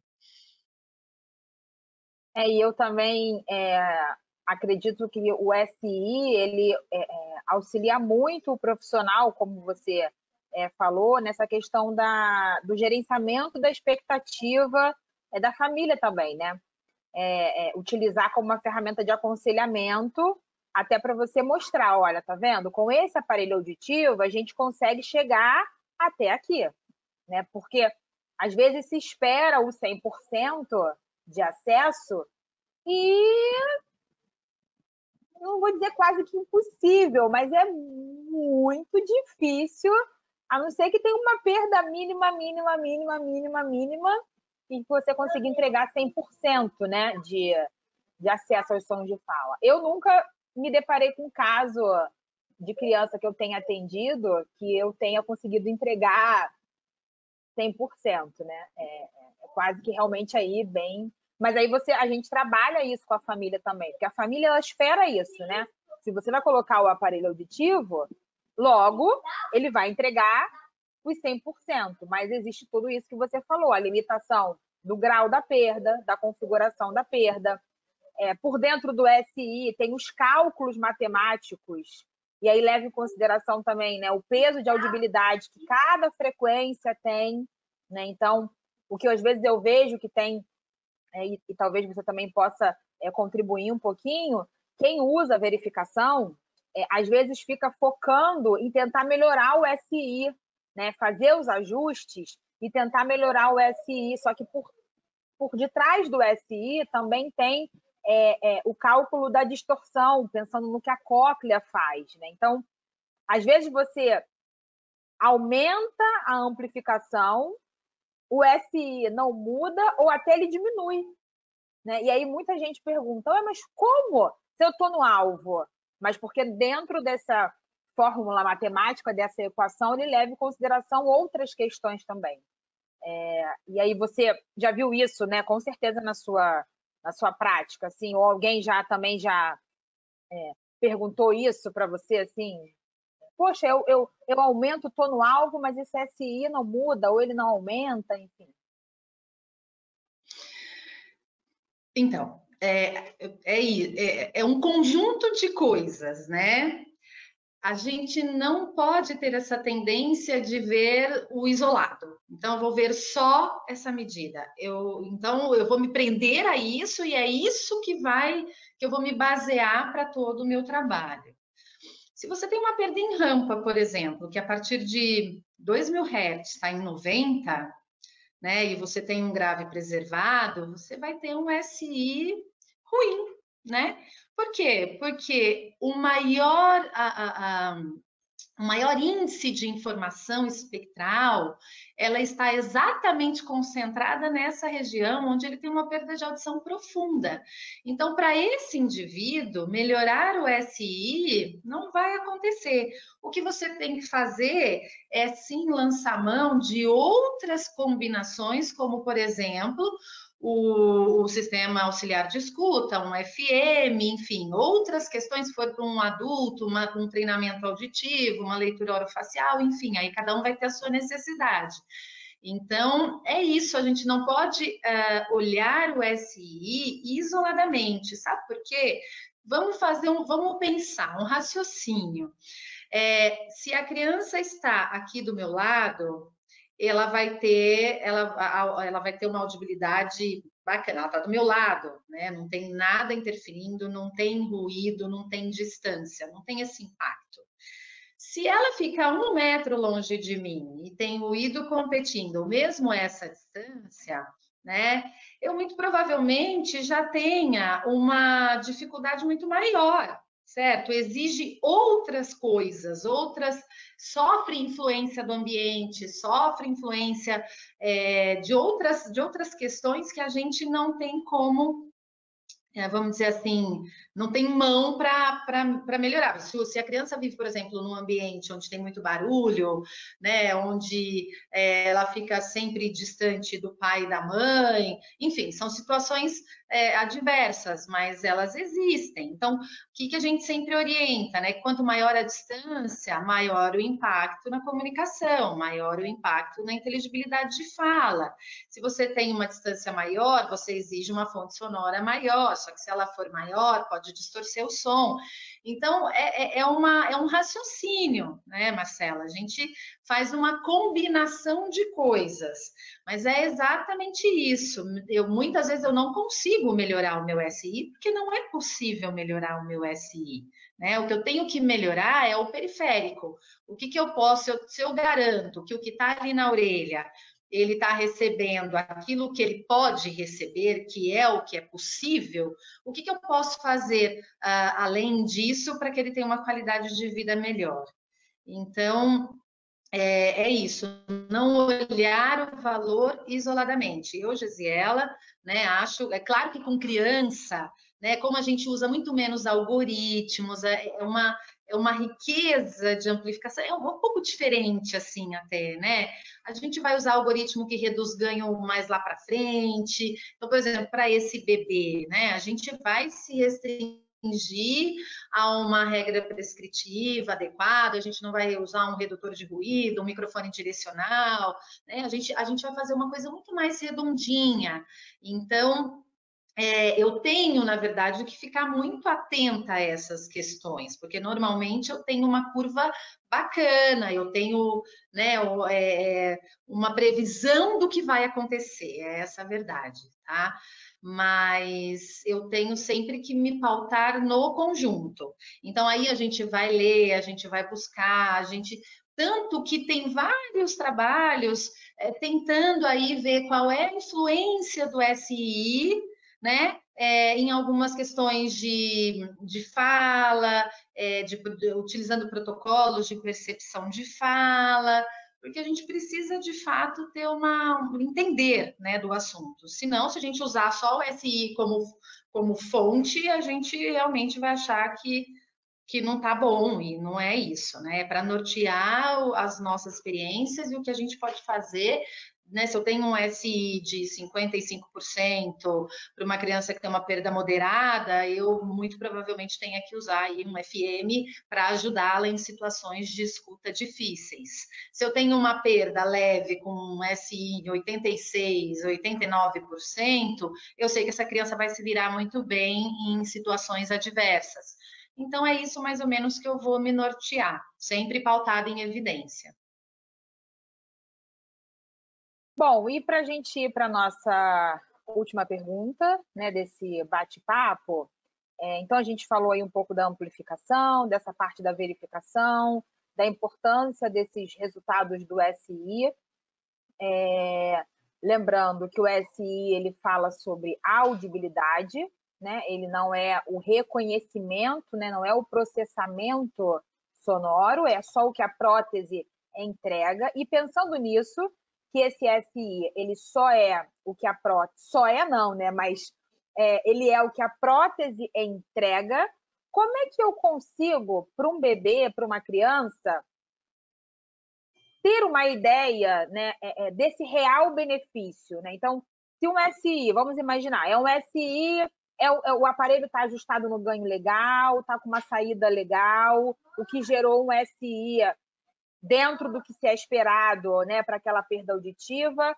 É, e eu também é, acredito que o S I I, ele é, auxilia muito o profissional, como você é, falou, nessa questão da, do gerenciamento da expectativa é, da família também, né? É, é, utilizar como uma ferramenta de aconselhamento, até para você mostrar, olha, tá vendo? Com esse aparelho auditivo, a gente consegue chegar até aqui, né? Porque, às vezes, se espera o cem por cento de acesso e, não vou dizer quase que impossível, mas é muito difícil, a não ser que tenha uma perda mínima, mínima, mínima, mínima, mínima, e que você consiga entregar cem por cento, né, de, de acesso aos sons de fala. Eu nunca me deparei com um caso de criança que eu tenha atendido que eu tenha conseguido entregar cem por cento, né? É, é quase que realmente aí bem... Mas aí você, a gente trabalha isso com a família também, porque a família ela espera isso, né? Se você vai colocar o aparelho auditivo, logo ele vai entregar os cem por cento, mas existe tudo isso que você falou, a limitação do grau da perda, da configuração da perda. É, por dentro do S I I tem os cálculos matemáticos, e aí leva em consideração também, né, o peso de audibilidade que cada frequência tem, né? Então, o que às vezes eu vejo que tem, é, e, e talvez você também possa é, contribuir um pouquinho, quem usa a verificação, é, às vezes fica focando em tentar melhorar o S I I, né? Fazer os ajustes e tentar melhorar o S I I, só que por, por detrás do S I I também tem É, é, o cálculo da distorção, pensando no que a cóclea faz, né? Então, às vezes você aumenta a amplificação, o S I não muda ou até ele diminui, né? E aí muita gente pergunta, ah, mas como se eu estou no alvo? Mas porque dentro dessa fórmula matemática, dessa equação, ele leva em consideração outras questões também. É, e aí você já viu isso, né? Com certeza na sua... na sua prática, assim, ou alguém já também já é, perguntou isso para você, assim, poxa, eu, eu, eu aumento, estou no alvo, mas esse S I não muda, ou ele não aumenta, enfim. Então, é, é, é, é um conjunto de coisas, né? A gente não pode ter essa tendência de ver o isolado. Então, eu vou ver só essa medida. Eu, então, eu vou me prender a isso e é isso que vai, que eu vou me basear para todo o meu trabalho. Se você tem uma perda em rampa, por exemplo, que a partir de dois mil hertz está em noventa, né, e você tem um grave preservado, você vai ter um S I ruim, né? Por quê? Porque o maior, a, a, a, o maior índice de informação espectral, ela está exatamente concentrada nessa região onde ele tem uma perda de audição profunda. Então, para esse indivíduo, melhorar o S I I não vai acontecer. O que você tem que fazer é, sim, lançar mão de outras combinações, como, por exemplo... O, o sistema auxiliar de escuta, um F M, enfim, outras questões, se for para um adulto, uma, um treinamento auditivo, uma leitura orofacial, enfim, aí cada um vai ter a sua necessidade. Então, é isso, a gente não pode uh, olhar o S I I isoladamente, sabe por quê? Vamos fazer um, vamos pensar, um raciocínio. É, se a criança está aqui do meu lado... ela vai ter, ela, ela vai ter uma audibilidade bacana, ela está do meu lado, né? Não tem nada interferindo, não tem ruído, não tem distância, não tem esse impacto. Se ela fica um metro longe de mim e tem ruído competindo, ou mesmo essa distância, né? Eu muito provavelmente já tenha uma dificuldade muito maior, certo? Exige outras coisas, outras... sofre influência do ambiente, sofre influência é, de, outras, de outras questões que a gente não tem como, é, vamos dizer assim, não tem mão para para melhorar. Se, se a criança vive, por exemplo, num ambiente onde tem muito barulho, né, onde é, ela fica sempre distante do pai e da mãe, enfim, são situações é, adversas, mas elas existem. Então, o que, que a gente sempre orienta, né? Quanto maior a distância, maior o impacto na comunicação, maior o impacto na inteligibilidade de fala. Se você tem uma distância maior, você exige uma fonte sonora maior, só que se ela for maior, pode distorcer o som. Então, é, é, uma, é um raciocínio, né, Marcela? A gente faz uma combinação de coisas, mas é exatamente isso. Eu, muitas vezes eu não consigo melhorar o meu S I I, porque não é possível melhorar o meu S I I. Né? O que eu tenho que melhorar é o periférico. O que, que eu posso, eu, se eu garanto que o que está ali na orelha, ele está recebendo aquilo que ele pode receber, que é o que é possível, o que, que eu posso fazer uh, além disso para que ele tenha uma qualidade de vida melhor? Então, é, é isso, não olhar o valor isoladamente. Eu, Jeziela, né, acho, é claro que com criança, né, como a gente usa muito menos algoritmos, é uma... é uma riqueza de amplificação, é um pouco diferente assim até, né? A gente vai usar algoritmo que reduz ganho mais lá para frente. Então, por exemplo, para esse bebê, né? A gente vai se restringir a uma regra prescritiva adequada, a gente não vai usar um redutor de ruído, um microfone direcional, né? A gente, a gente vai fazer uma coisa muito mais redondinha. Então... É, eu tenho, na verdade, que ficar muito atenta a essas questões, porque normalmente eu tenho uma curva bacana, eu tenho, né, uma previsão do que vai acontecer, é essa a verdade, tá? Mas eu tenho sempre que me pautar no conjunto. Então, aí a gente vai ler, a gente vai buscar, a gente... Tanto que tem vários trabalhos é, tentando aí ver qual é a influência do S I I, né? É, em algumas questões de, de fala, é, de, de, utilizando protocolos de percepção de fala, porque a gente precisa, de fato, ter uma, entender, né, do assunto. Senão, se a gente usar só o S I I como, como fonte, a gente realmente vai achar que, que não está bom, e não é isso, né? É para nortear as nossas experiências e o que a gente pode fazer. Né, se eu tenho um S I I de cinquenta e cinco por cento para uma criança que tem uma perda moderada, eu muito provavelmente tenha que usar aí um F M para ajudá-la em situações de escuta difíceis. Se eu tenho uma perda leve com um S I I de oitenta e seis por cento, oitenta e nove por cento, eu sei que essa criança vai se virar muito bem em situações adversas. Então, é isso mais ou menos que eu vou me nortear, sempre pautada em evidência. Bom, e para a gente ir para a nossa última pergunta, né, desse bate-papo, é, então a gente falou aí um pouco da amplificação, dessa parte da verificação, da importância desses resultados do S I I. É, lembrando que o S I I ele fala sobre audibilidade, né, ele não é o reconhecimento, né, não é o processamento sonoro, é só o que a prótese entrega. E pensando nisso, que esse S I I, ele só é o que a prótese... Só é não, né? Mas é, ele é o que a prótese entrega. Como é que eu consigo, para um bebê, para uma criança, ter uma ideia, né, é, desse real benefício? Né? Então, se um S I I, vamos imaginar, é um S I I, é o, é, o aparelho está ajustado no ganho legal, está com uma saída legal, o que gerou um S I I... dentro do que se é esperado, né, para aquela perda auditiva.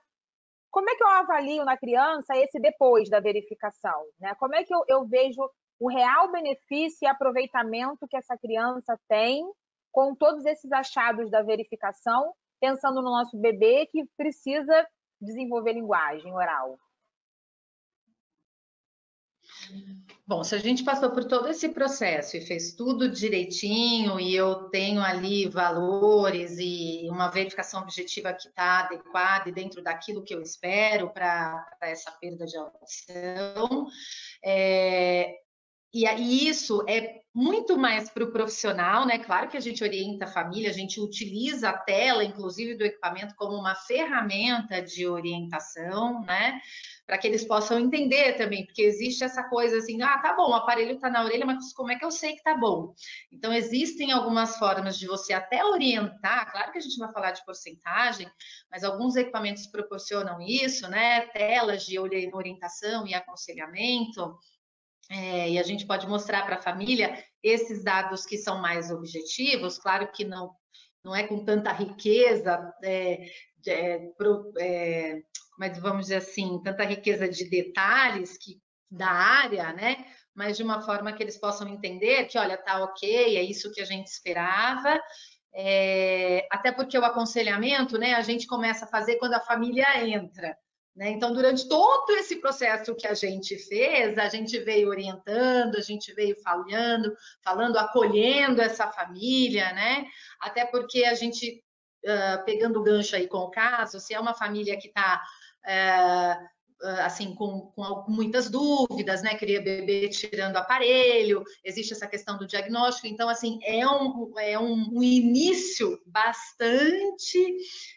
Como é que eu avalio na criança esse depois da verificação? Né? Como é que eu, eu vejo o real benefício e aproveitamento que essa criança tem com todos esses achados da verificação, pensando no nosso bebê que precisa desenvolver linguagem oral? Bom, se a gente passou por todo esse processo e fez tudo direitinho e eu tenho ali valores e uma verificação objetiva que está adequada e dentro daquilo que eu espero para essa perda de audição, é, E aí isso é muito mais para o profissional, né? Claro que a gente orienta a família, a gente utiliza a tela, inclusive do equipamento, como uma ferramenta de orientação, né? Para que eles possam entender também, porque existe essa coisa assim, ah, tá bom, o aparelho tá na orelha, mas como é que eu sei que tá bom? Então, existem algumas formas de você até orientar, claro que a gente vai falar de porcentagem, mas alguns equipamentos proporcionam isso, né? Telas de orientação e aconselhamento. É, e a gente pode mostrar para a família esses dados que são mais objetivos, claro que não, não é com tanta riqueza, é, é, pro, é, mas vamos dizer assim, tanta riqueza de detalhes que, da área, né? Mas de uma forma que eles possam entender que, olha, tá ok, é isso que a gente esperava. É, até porque o aconselhamento, né, a gente começa a fazer quando a família entra. Né? Então, durante todo esse processo que a gente fez, a gente veio orientando, a gente veio falando, falando, acolhendo essa família, né? Até porque a gente, uh, pegando o gancho aí com o caso, se é uma família que está, uh, uh, assim, com, com muitas dúvidas, né? Queria bebê tirando aparelho, existe essa questão do diagnóstico. Então, assim, é um, é um, um início bastante...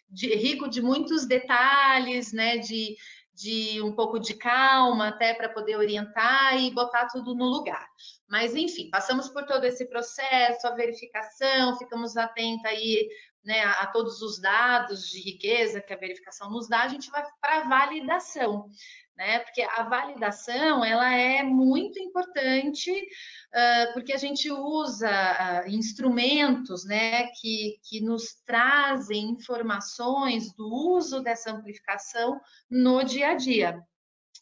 De, rico de muitos detalhes, né? De, de um pouco de calma até para poder orientar e botar tudo no lugar. Mas, enfim, passamos por todo esse processo, a verificação, ficamos atentos aí, né, a, a todos os dados de riqueza que a verificação nos dá, a gente vai para a validação, né? Porque a validação, ela é muito importante, uh, porque a gente usa uh, instrumentos, né, que, que nos trazem informações do uso dessa amplificação no dia a dia.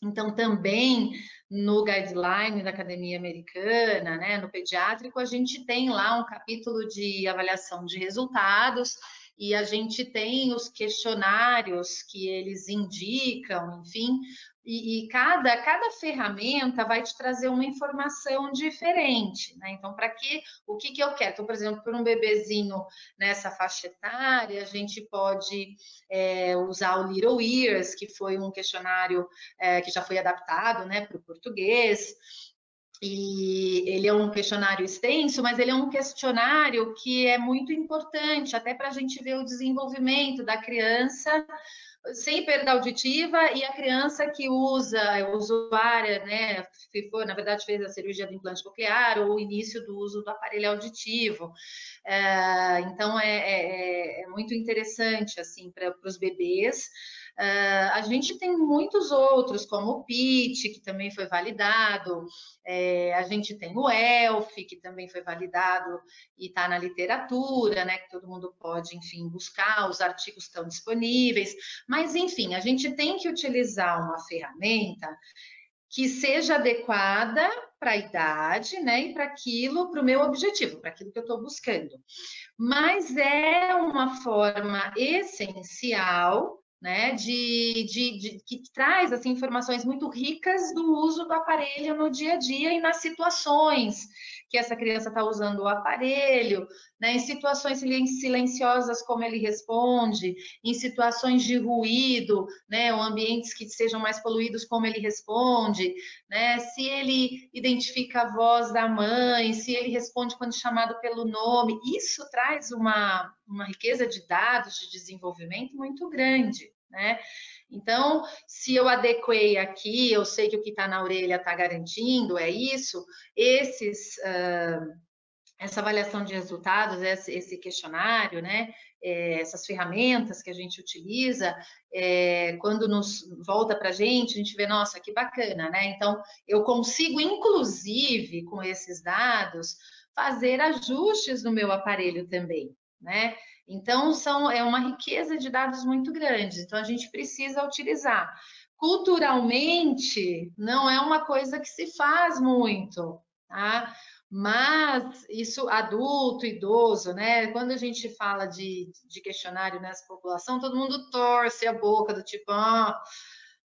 Então, também no guideline da Academia Americana, né, no pediátrico, a gente tem lá um capítulo de avaliação de resultados e a gente tem os questionários que eles indicam, enfim... E, e cada, cada ferramenta vai te trazer uma informação diferente, né? Então, para que, o que, que eu quero? Então, por exemplo, para um bebezinho nessa faixa etária, a gente pode é, usar o Little Ears, que foi um questionário é, que já foi adaptado, né, para o português. E ele é um questionário extenso, mas ele é um questionário que é muito importante, até para a gente ver o desenvolvimento da criança sem perda auditiva, e a criança que usa, usuária, né, que for, na verdade fez a cirurgia do implante coclear ou o início do uso do aparelho auditivo. É, então, é, é, é muito interessante, assim, para os bebês. Uh, a gente tem muitos outros, como o P I T, que também foi validado, é, a gente tem o E L F, que também foi validado e está na literatura, né, que todo mundo pode, enfim, buscar, os artigos estão disponíveis, mas, enfim, a gente tem que utilizar uma ferramenta que seja adequada para a idade, né, e para aquilo, para o meu objetivo, para aquilo que eu estou buscando. Mas é uma forma essencial, né, de, de, de, que traz assim, informações muito ricas do uso do aparelho no dia a dia e nas situações que essa criança está usando o aparelho, né, em situações silenciosas, como ele responde, em situações de ruído, né, ou ambientes que sejam mais poluídos, como ele responde, né, se ele identifica a voz da mãe, se ele responde quando chamado pelo nome. Isso traz uma, uma riqueza de dados de desenvolvimento muito grande. Né? Então, se eu adequei aqui, eu sei que o que está na orelha está garantindo, é isso, esses, uh, essa avaliação de resultados, esse, esse questionário, né? É, essas ferramentas que a gente utiliza, é, quando nos volta para a gente, a gente vê, nossa, que bacana, né? Então, eu consigo, inclusive, com esses dados, fazer ajustes no meu aparelho também, né? Então, são, é uma riqueza de dados muito grande, então a gente precisa utilizar. Culturalmente, não é uma coisa que se faz muito, tá? Mas isso, adulto, idoso, né? Quando a gente fala de, de questionário nessa população, todo mundo torce a boca do tipo, ah,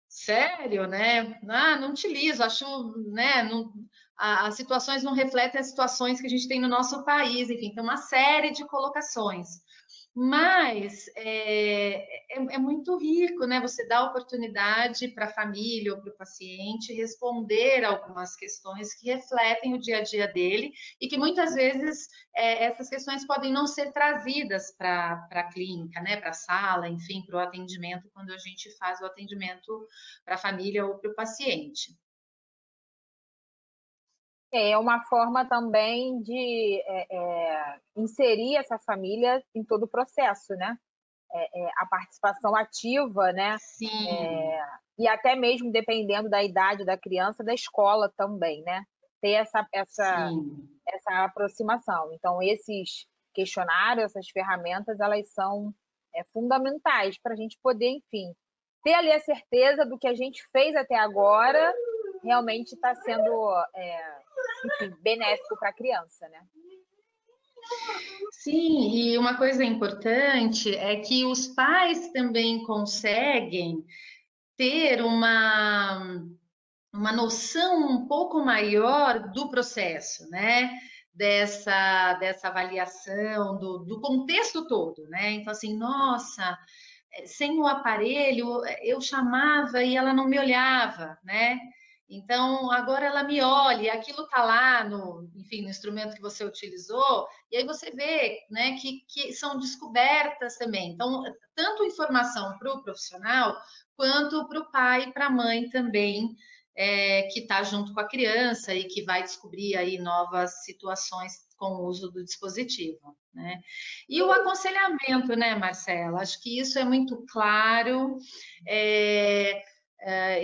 sério, né? Ah, não utilizo, acho, né? Não... As situações não refletem as situações que a gente tem no nosso país, enfim, tem uma série de colocações. Mas é, é, é muito rico, né? Você dá oportunidade para a família ou para o paciente responder algumas questões que refletem o dia a dia dele e que muitas vezes é, essas questões podem não ser trazidas para a clínica, né? Para a sala, enfim, para o atendimento, quando a gente faz o atendimento para a família ou para o paciente. É uma forma também de é, é, inserir essa família em todo o processo, né? É, é, a participação ativa, né? Sim. É, e até mesmo, dependendo da idade da criança, da escola também, né? Ter essa, essa, essa aproximação. Então, esses questionários, essas ferramentas, elas são é, fundamentais para a gente poder, enfim, ter ali a certeza do que a gente fez até agora realmente está sendo... É, Enfim, benéfico para a criança, né? Sim, e uma coisa importante é que os pais também conseguem ter uma, uma noção um pouco maior do processo, né? Dessa, dessa avaliação, do, do contexto todo, né? Então, assim, nossa... Sem o aparelho, eu chamava e ela não me olhava, né? Então, agora ela me olha, aquilo está lá no, enfim, no instrumento que você utilizou, e aí você vê, né, que, que são descobertas também. Então, tanto informação para o profissional, quanto para o pai e para a mãe também, é, que está junto com a criança e que vai descobrir aí novas situações com o uso do dispositivo, né? E o aconselhamento, né, Marcela? Acho que isso é muito claro, é...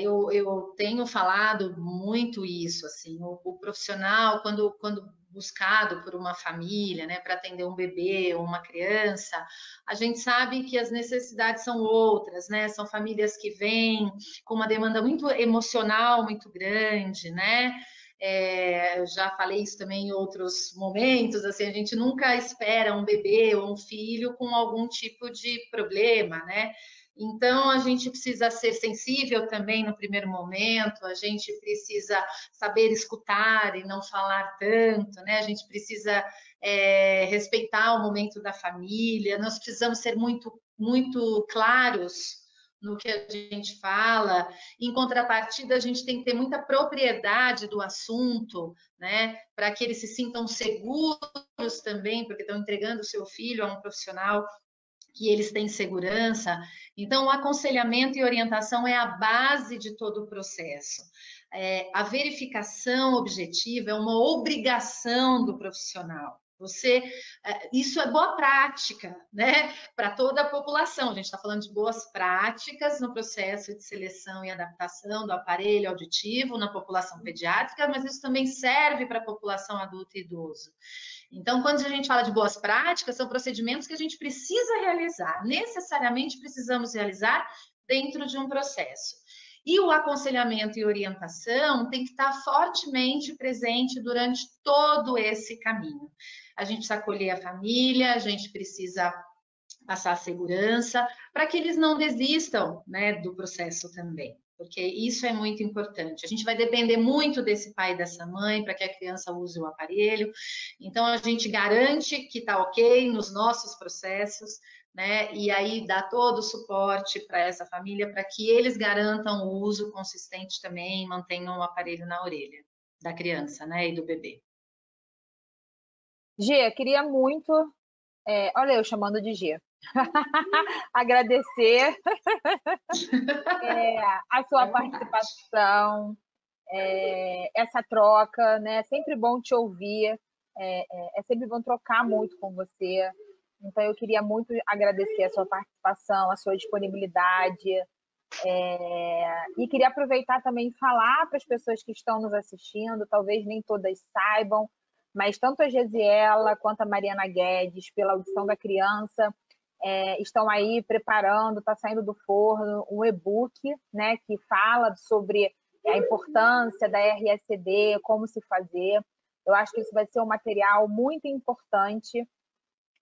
Eu, eu tenho falado muito isso, assim, o, o profissional, quando, quando buscado por uma família, né, para atender um bebê ou uma criança, a gente sabe que as necessidades são outras, né, são famílias que vêm com uma demanda muito emocional, muito grande, né, é, eu já falei isso também em outros momentos, assim, a gente nunca espera um bebê ou um filho com algum tipo de problema, né. Então, a gente precisa ser sensível também no primeiro momento, a gente precisa saber escutar e não falar tanto, né? A gente precisa é, respeitar o momento da família, nós precisamos ser muito, muito claros no que a gente fala. Em contrapartida, a gente tem que ter muita propriedade do assunto, né? Para que eles se sintam seguros também, porque estão entregando o seu filho a um profissional que eles têm segurança. Então, o aconselhamento e orientação é a base de todo o processo. É, a verificação objetiva é uma obrigação do profissional. Você, isso é boa prática, né, para toda a população. A gente está falando de boas práticas no processo de seleção e adaptação do aparelho auditivo na população pediátrica, mas isso também serve para a população adulta e idoso. Então, quando a gente fala de boas práticas, são procedimentos que a gente precisa realizar, necessariamente precisamos realizar dentro de um processo. E o aconselhamento e orientação tem que estar fortemente presente durante todo esse caminho. A gente precisa acolher a família, a gente precisa passar a segurança, para que eles não desistam, né, do processo também, porque isso é muito importante. A gente vai depender muito desse pai e dessa mãe para que a criança use o aparelho, então a gente garante que está ok nos nossos processos, né? E aí dá todo o suporte para essa família, para que eles garantam o uso consistente também, mantenham o aparelho na orelha da criança, né, e do bebê. Gê, queria muito... É, olha eu chamando de Gê. Agradecer é, a sua participação, é, essa troca, né? É sempre bom te ouvir, é, é, é sempre bom trocar muito com você. Então, eu queria muito agradecer a sua participação, a sua disponibilidade. É, e queria aproveitar também e falar para as pessoas que estão nos assistindo, talvez nem todas saibam, mas tanto a Jeziela quanto a Mariana Guedes, pela audição da criança, é, estão aí preparando, está saindo do forno, um e-book, né, que fala sobre a importância da R E C D, como se fazer. Eu acho que isso vai ser um material muito importante,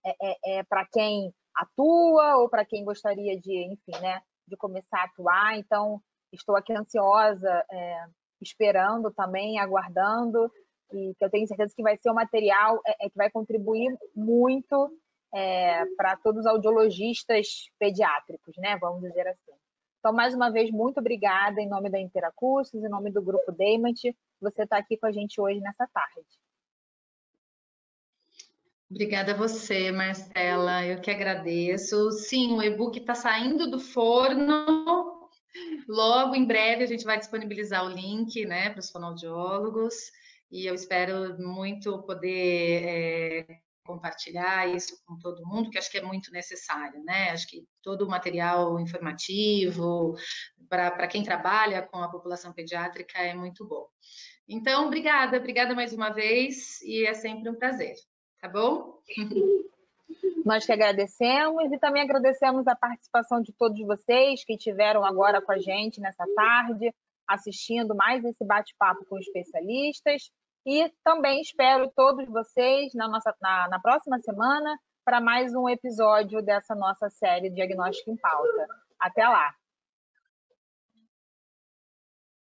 É, é, é, para quem atua ou para quem gostaria de, enfim, né, de começar a atuar. Então, estou aqui ansiosa, é, esperando também, aguardando, e que eu tenho certeza que vai ser um material é, é, que vai contribuir muito é, para todos os audiologistas pediátricos, né? Vamos dizer assim. Então, mais uma vez, muito obrigada em nome da Interacoustics, em nome do grupo Demant, você está aqui com a gente hoje nessa tarde. Obrigada a você, Marcela, eu que agradeço. Sim, o e-book está saindo do forno, logo em breve a gente vai disponibilizar o link, né, para os fonoaudiólogos, e eu espero muito poder é, compartilhar isso com todo mundo, que acho que é muito necessário, né? Acho que todo o material informativo para quem trabalha com a população pediátrica é muito bom. Então, obrigada, obrigada mais uma vez, e é sempre um prazer, tá bom? Nós que agradecemos e também agradecemos a participação de todos vocês que estiveram agora com a gente nessa tarde, assistindo mais esse bate-papo com especialistas. E também espero todos vocês na, nossa, na, na próxima semana para mais um episódio dessa nossa série Diagnóstico em Pauta. Até lá!